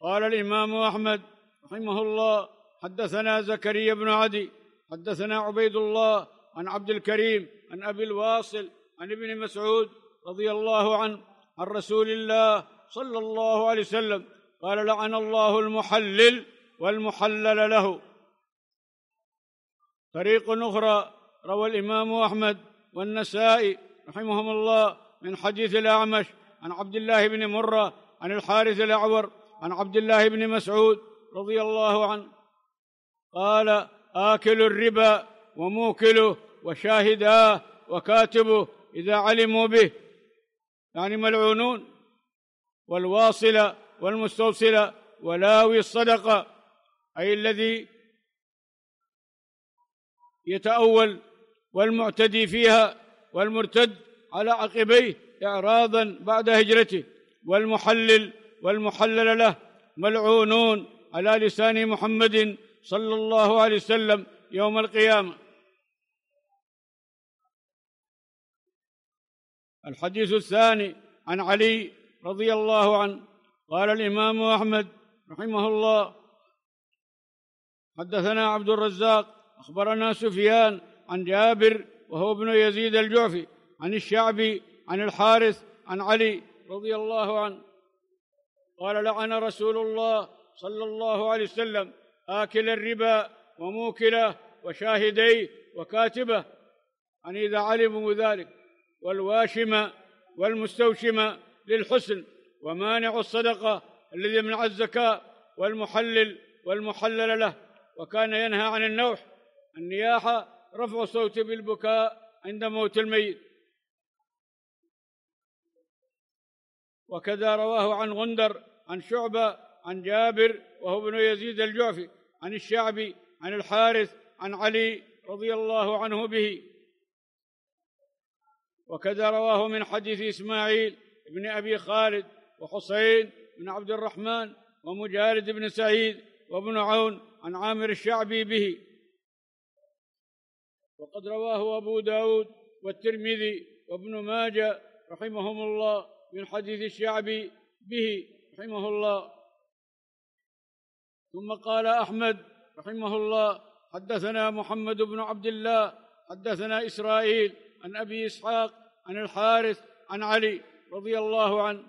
قال الإمام أحمد رحمه الله: حدثنا زكريا بن عدي حدثنا عبيد الله عن عبد الكريم عن أبي الواصل عن ابن مسعود رضي الله عنه عن رسول الله صلى الله عليه وسلم قال لعن الله المحلل والمحلل له. طريق أخرى روى الإمام أحمد والنسائي رحمهم الله من حديث الأعمش عن عبد الله بن مرة عن الحارث الأعور عن عبد الله بن مسعود رضي الله عنه قال: آكل الربا وموكله وشاهداه وكاتبه إذا علموا به يعني ملعونون، والواصلة والمستوصلة ولاوي الصدقة، أي الذي يتأول، والمعتدي فيها والمرتد على عقبيه إعراضا بعد هجرته، والمحلل والمحلل له ملعونون على لسان محمد صلى الله عليه وسلم يوم القيامة. الحديث الثاني عن علي رضي الله عنه قال الإمام أحمد رحمه الله: حدثنا عبد الرزاق أخبرنا سفيان عن جابر وهو ابن يزيد الجعفي عن الشعبي عن الحارث عن علي رضي الله عنه قال: لعن رسول الله صلى الله عليه وسلم آكل الربا وموكله وشاهديه وكاتبه، يعني إذا علموا ذلك، والواشمة والمستوشمة للحسن، ومانع الصدقة الذي منع الزكاة، والمحلل والمحلل له. وكان ينهى عن النوح، النياحة رفع الصوت بالبكاء عند موت الميت. وكذا رواه عن غندر عن شعبة عن جابر وهو ابن يزيد الجعفي عن الشعبي عن الحارث عن علي رضي الله عنه به. وكذا رواه من حديث إسماعيل بن أبي خالد وحسين بن عبد الرحمن ومجالد بن سعيد وابن عون عن عامر الشعبي به. وقد رواه أبو داود والترمذي وابن ماجه رحمهم الله من حديث الشعبي به رحمه الله. ثم قال أحمد رحمه الله: حدثنا محمد بن عبد الله حدثنا إسرائيل عن أبي إسحاق عن الحارث عن علي رضي الله عنه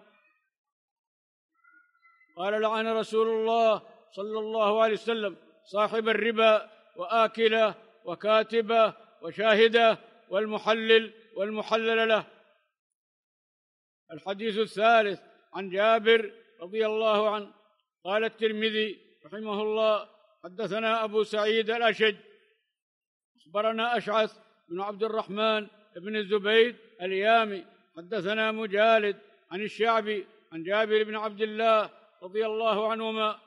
قال: لعن رسول الله صلى الله عليه وسلم صاحب الربا وآكله وكاتبه وشاهده والمحلل والمحلل له. الحديث الثالث عن جابر رضي الله عنه قال الترمذي رحمه الله: حدثنا أبو سعيد الأشج أخبرنا أشعث بن عبد الرحمن بن الزبيد اليامي حدثنا مجالد عن الشعبي عن جابر بن عبد الله رضي الله عنهما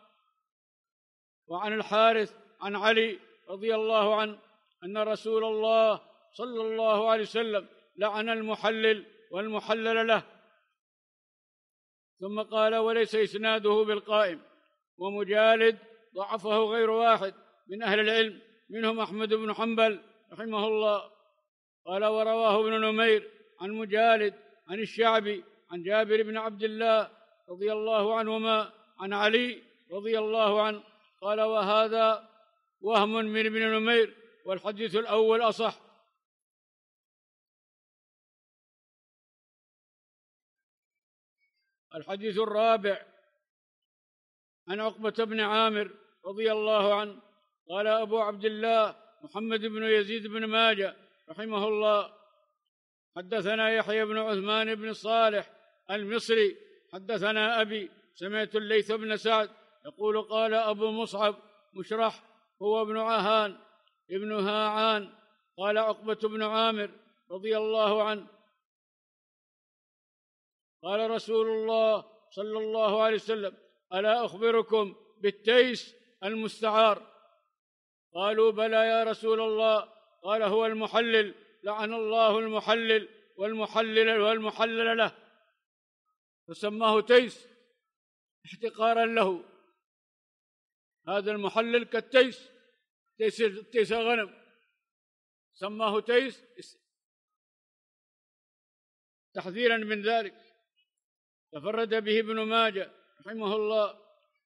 وعن الحارث عن علي رضي الله عنه أن رسول الله صلى الله عليه وسلم لعن المحلل والمحلل له. ثم قال: وليس إسناده بالقائم. ومجالد ضعفه غير واحد من أهل العلم منهم أحمد بن حنبل رحمه الله. قال: ورواه ابن نمير عن مجالد عن الشعبي عن جابر بن عبد الله رضي الله عنهما عن علي رضي الله عنه قال: وهذا وهم من ابن نمير، والحديث الأول أصح. الحديث الرابع عن عقبة بن عامر رضي الله عنه قال أبو عبد الله محمد بن يزيد بن ماجه رحمه الله: حدثنا يحيى بن عثمان بن صالح المصري حدثنا أبي سمعت الليث بن سعد يقول: قال أبو مصعب مشرح هو ابن عهان ابن هاعان قال: عقبة بن عامر رضي الله عنه قال: رسول الله صلى الله عليه وسلم: ألا أخبركم بالتيس المستعار؟ قالوا: بلى يا رسول الله. قال: هو المحلل، لعن الله المحلل والمحلل والمحلل له. فسماه تيس احتقارا له، هذا المحلل كالتيس، تيس, تيس غنم، سماه تيس تحذيرا من ذلك. تفرد به ابن ماجه رحمه الله.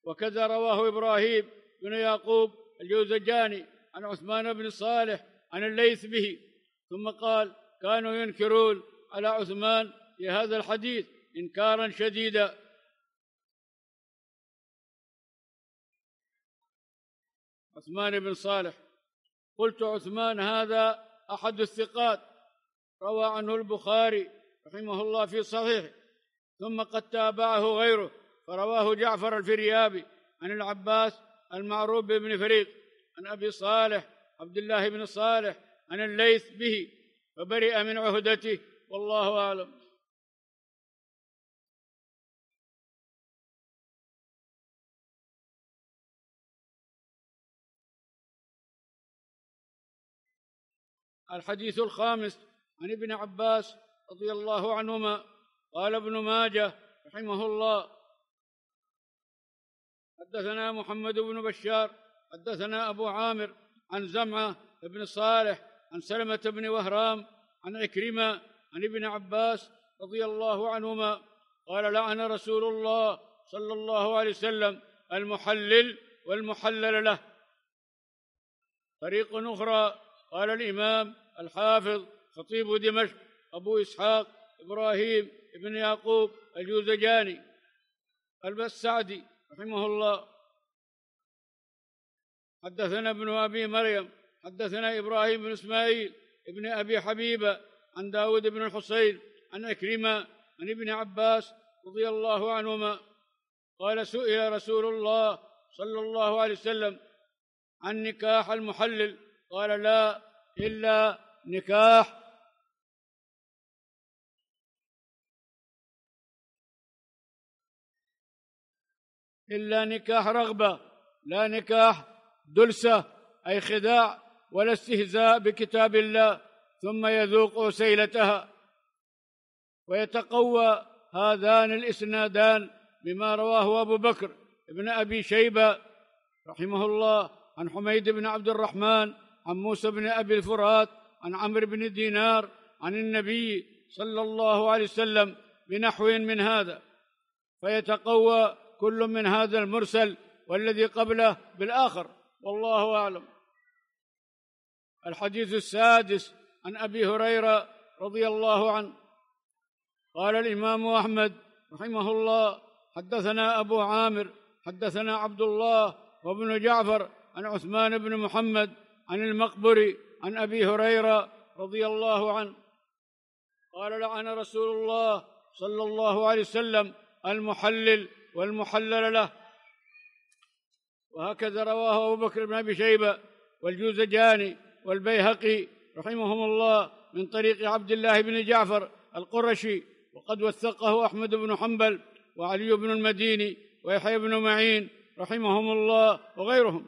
وكذا رواه إبراهيم بن يعقوب الجوزجاني عن عثمان بن صالح عن الليث به. ثم قال: كانوا ينكرون على عثمان لهذا الحديث إنكارا شديدا. عثمان بن صالح. قلت عثمان هذا أحد الثقات، روى عنه البخاري رحمه الله في صحيحه، ثم قد تابعه غيره فرواه جعفر الفريابي عن العباس المعروف بن فريق عن أبي صالح عبد الله بن صالح عن الليث به، فبرئ من عهدته والله أعلم. الحديث الخامس عن ابن عباس رضي الله عنهما قال ابن ماجه رحمه الله: حدثنا محمد بن بشار حدثنا أبو عامر عن زمعة بن صالح عن سلمة بن وهرام عن عكرمة عن ابن عباس رضي الله عنهما قال: لعن رسول الله صلى الله عليه وسلم المحلل والمحلل له. طريق أخرى قال الإمام الحافظ خطيب دمشق أبو إسحاق إبراهيم بن يعقوب الجوزجاني البسعدي رحمه الله: حدثنا ابن أبي مريم حدثنا إبراهيم بن إسماعيل ابن أبي حبيبة عن داود بن الحصين عن عكرمة عن ابن عباس رضي الله عنهما قال: سئل رسول الله صلى الله عليه وسلم عن نكاح المحلل قال: لا إلا نكاح إلا نكاح رغبة، لا نكاح دلسة أي خداع ولا استهزاء بكتاب الله ثم يذوق سيلتها. ويتقوى هذان الإسنادان بما رواه أبو بكر ابن أبي شيبة رحمه الله عن حميد بن عبد الرحمن عن موسى بن أبي الفرات عن عمرو بن دينار عن النبي صلى الله عليه وسلم بنحو من هذا، فيتقوى كل من هذا المرسل والذي قبله بالآخر والله أعلم. الحديث السادس عن أبي هريرة رضي الله عنه قال الإمام أحمد رحمه الله: حدثنا أبو عامر حدثنا عبد الله وابن جعفر عن عثمان بن محمد عن المقبري عن أبي هريرة رضي الله عنه قال: لعن رسول الله صلى الله عليه وسلم المحلل والمحلل له. وهكذا رواه أبو بكر بن أبي شيبة والجوزجاني والبيهقي رحمهم الله من طريق عبد الله بن جعفر القرشي، وقد وثقه أحمد بن حنبل وعلي بن المديني ويحيى بن معين رحمهم الله وغيرهم.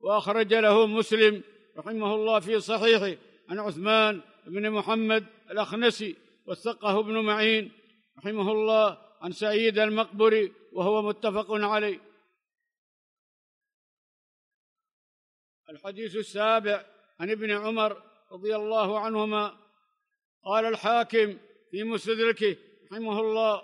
وأخرج له مسلم رحمه الله في صحيحه عن عثمان بن محمد الأخنسي، وثقه ابن معين رحمه الله عن سعيد المقبري وهو متفق عليه. الحديث السابع عن ابن عمر رضي الله عنهما قال الحاكم في مستدركه رحمه الله: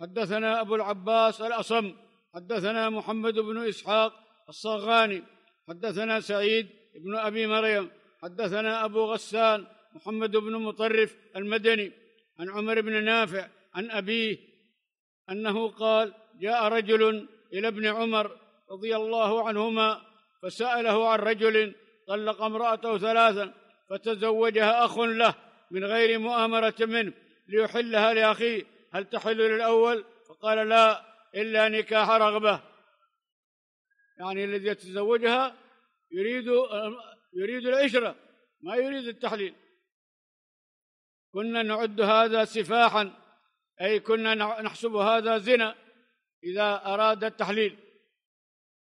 حدثنا أبو العباس الأصم حدثنا محمد بن إسحاق الصغاني حدثنا سعيد بن أبي مريم حدثنا أبو غسان محمد بن مطرف المدني عن عمر بن نافع عن أبيه أنه قال: جاء رجل إلى ابن عمر رضي الله عنهما فسأله عن رجل طلق امرأته ثلاثا فتزوجها أخ له من غير مؤامرة منه ليحلها لأخيه، هل تحل للأول؟ فقال: لا إلا نكاح رغبة، يعني الذي يتزوجها يريد يريد العشرة ما يريد التحليل. كنا نعد هذا سفاحا أي كنا نحسب هذا زنا إذا أراد التحليل،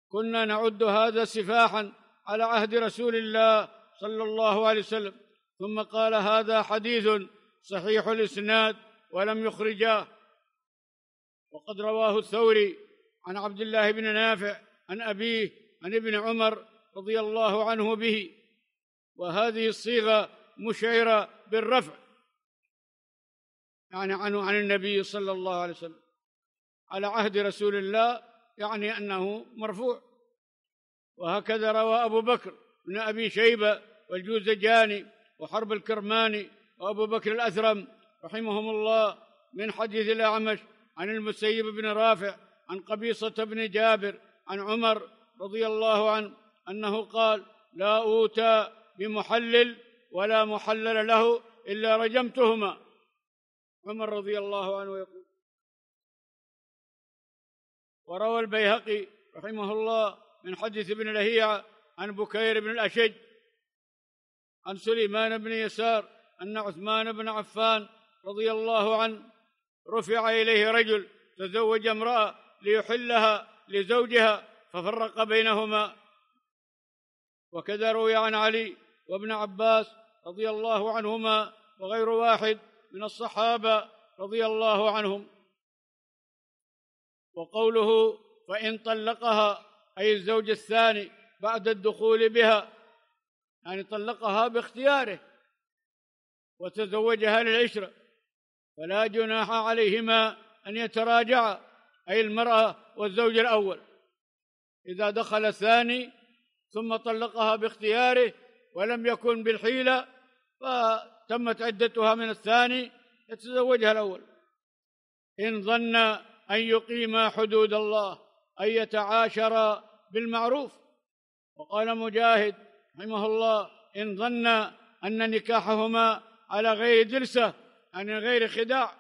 كنا نعد هذا سفاحا على عهد رسول الله صلى الله عليه وسلم. ثم قال: هذا حديث صحيح الإسناد ولم يخرجاه. وقد رواه الثوري عن عبد الله بن نافع عن أبيه عن ابن عمر رضي الله عنه به، وهذه الصيغة مشعرة بالرفع يعني عنه عن النبي صلى الله عليه وسلم، على عهد رسول الله يعني أنه مرفوع. وهكذا روى أبو بكر بن أبي شيبة والجوزجاني وحرب الكرماني وأبو بكر الأثرم رحمهم الله من حديث الأعمش عن المسيب بن رافع عن قبيصة بن جابر عن عمر رضي الله عنه أنه قال: لا أوتى بمحلل ولا محلل له إلا رجمتهما. عمر رضي الله عنه يقول. وروى البيهقي رحمه الله من حديث ابن لهيعة عن بكير بن الأشج عن سليمان بن يسار أن عثمان بن عفان رضي الله عنه رفع إليه رجل تزوج امرأة ليحلها لزوجها ففرق بينهما. وكذا روي عن علي وابن عباس رضي الله عنهما وغير واحد من الصحابة رضي الله عنهم. وقوله: فإن طلقها، أي الزوج الثاني بعد الدخول بها، يعني طلقها باختياره وتزوجها للعشرة، فلا جناح عليهما أن يتراجعا، أي المرأة والزوج الأول، إذا دخل الثاني ثم طلقها باختياره ولم يكن بالحيلة فتمت عدتها من الثاني يتزوجها الأول. إن ظن أن يقيما حدود الله، أن يتعاشرا بالمعروف. وقال مجاهد رحمه الله: إن ظن أن نكاحهما على غير درسة، عن غير خداع.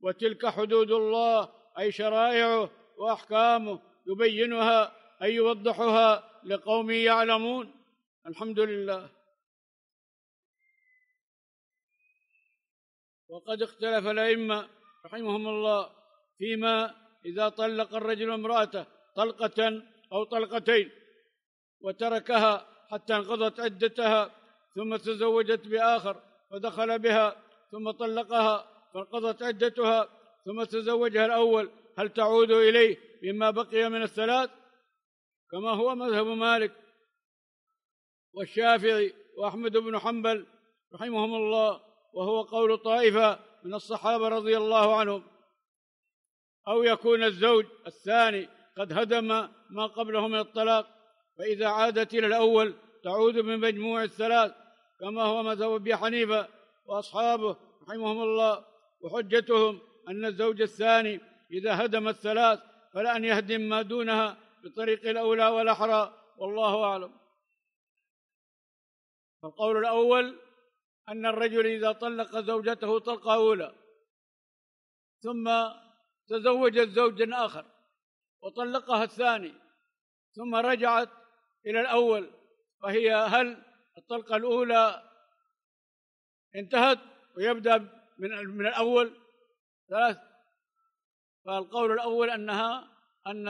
وتلك حدود الله، أي شرائعه وأحكامه، يبينها أي يوضحها لقوم يعلمون. الحمد لله. وقد اختلف الأئمة رحمهم الله فيما إذا طلق الرجل امرأته طلقة أو طلقتين وتركها حتى انقضت عدتها ثم تزوجت بآخر فدخل بها ثم طلقها فانقضت عدتها ثم تزوجها الأول، هل تعود إليه مما بقي من الثلاث؟ كما هو مذهب مالك والشافعي وأحمد بن حنبل رحمهم الله، وهو قول طائفة من الصحابة رضي الله عنهم. أو يكون الزوج الثاني قد هدم ما قبله من الطلاق، فإذا عادت إلى الأول تعود بمجموع الثلاث، كما هو مذهب أبي حنيفة وأصحابه رحمهم الله. وحجتهم أن الزوج الثاني إذا هدم الثلاث فلا أن يهدم ما دونها بطريق الأولى والأحرى، والله أعلم. فالقول الأول أن الرجل إذا طلق زوجته طلقة أولى ثم تزوج زوجا آخر وطلقها الثاني ثم رجعت إلى الأول، فهي هل الطلقة الأولى انتهت ويبدأ من من الأول ثلاث؟ فالقول الأول أنها أن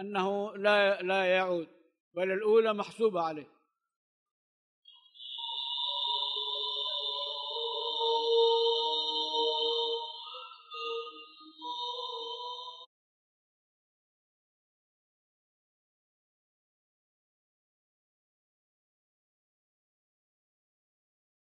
أنه لا لا يعود، بل الأولى محسوبة عليه.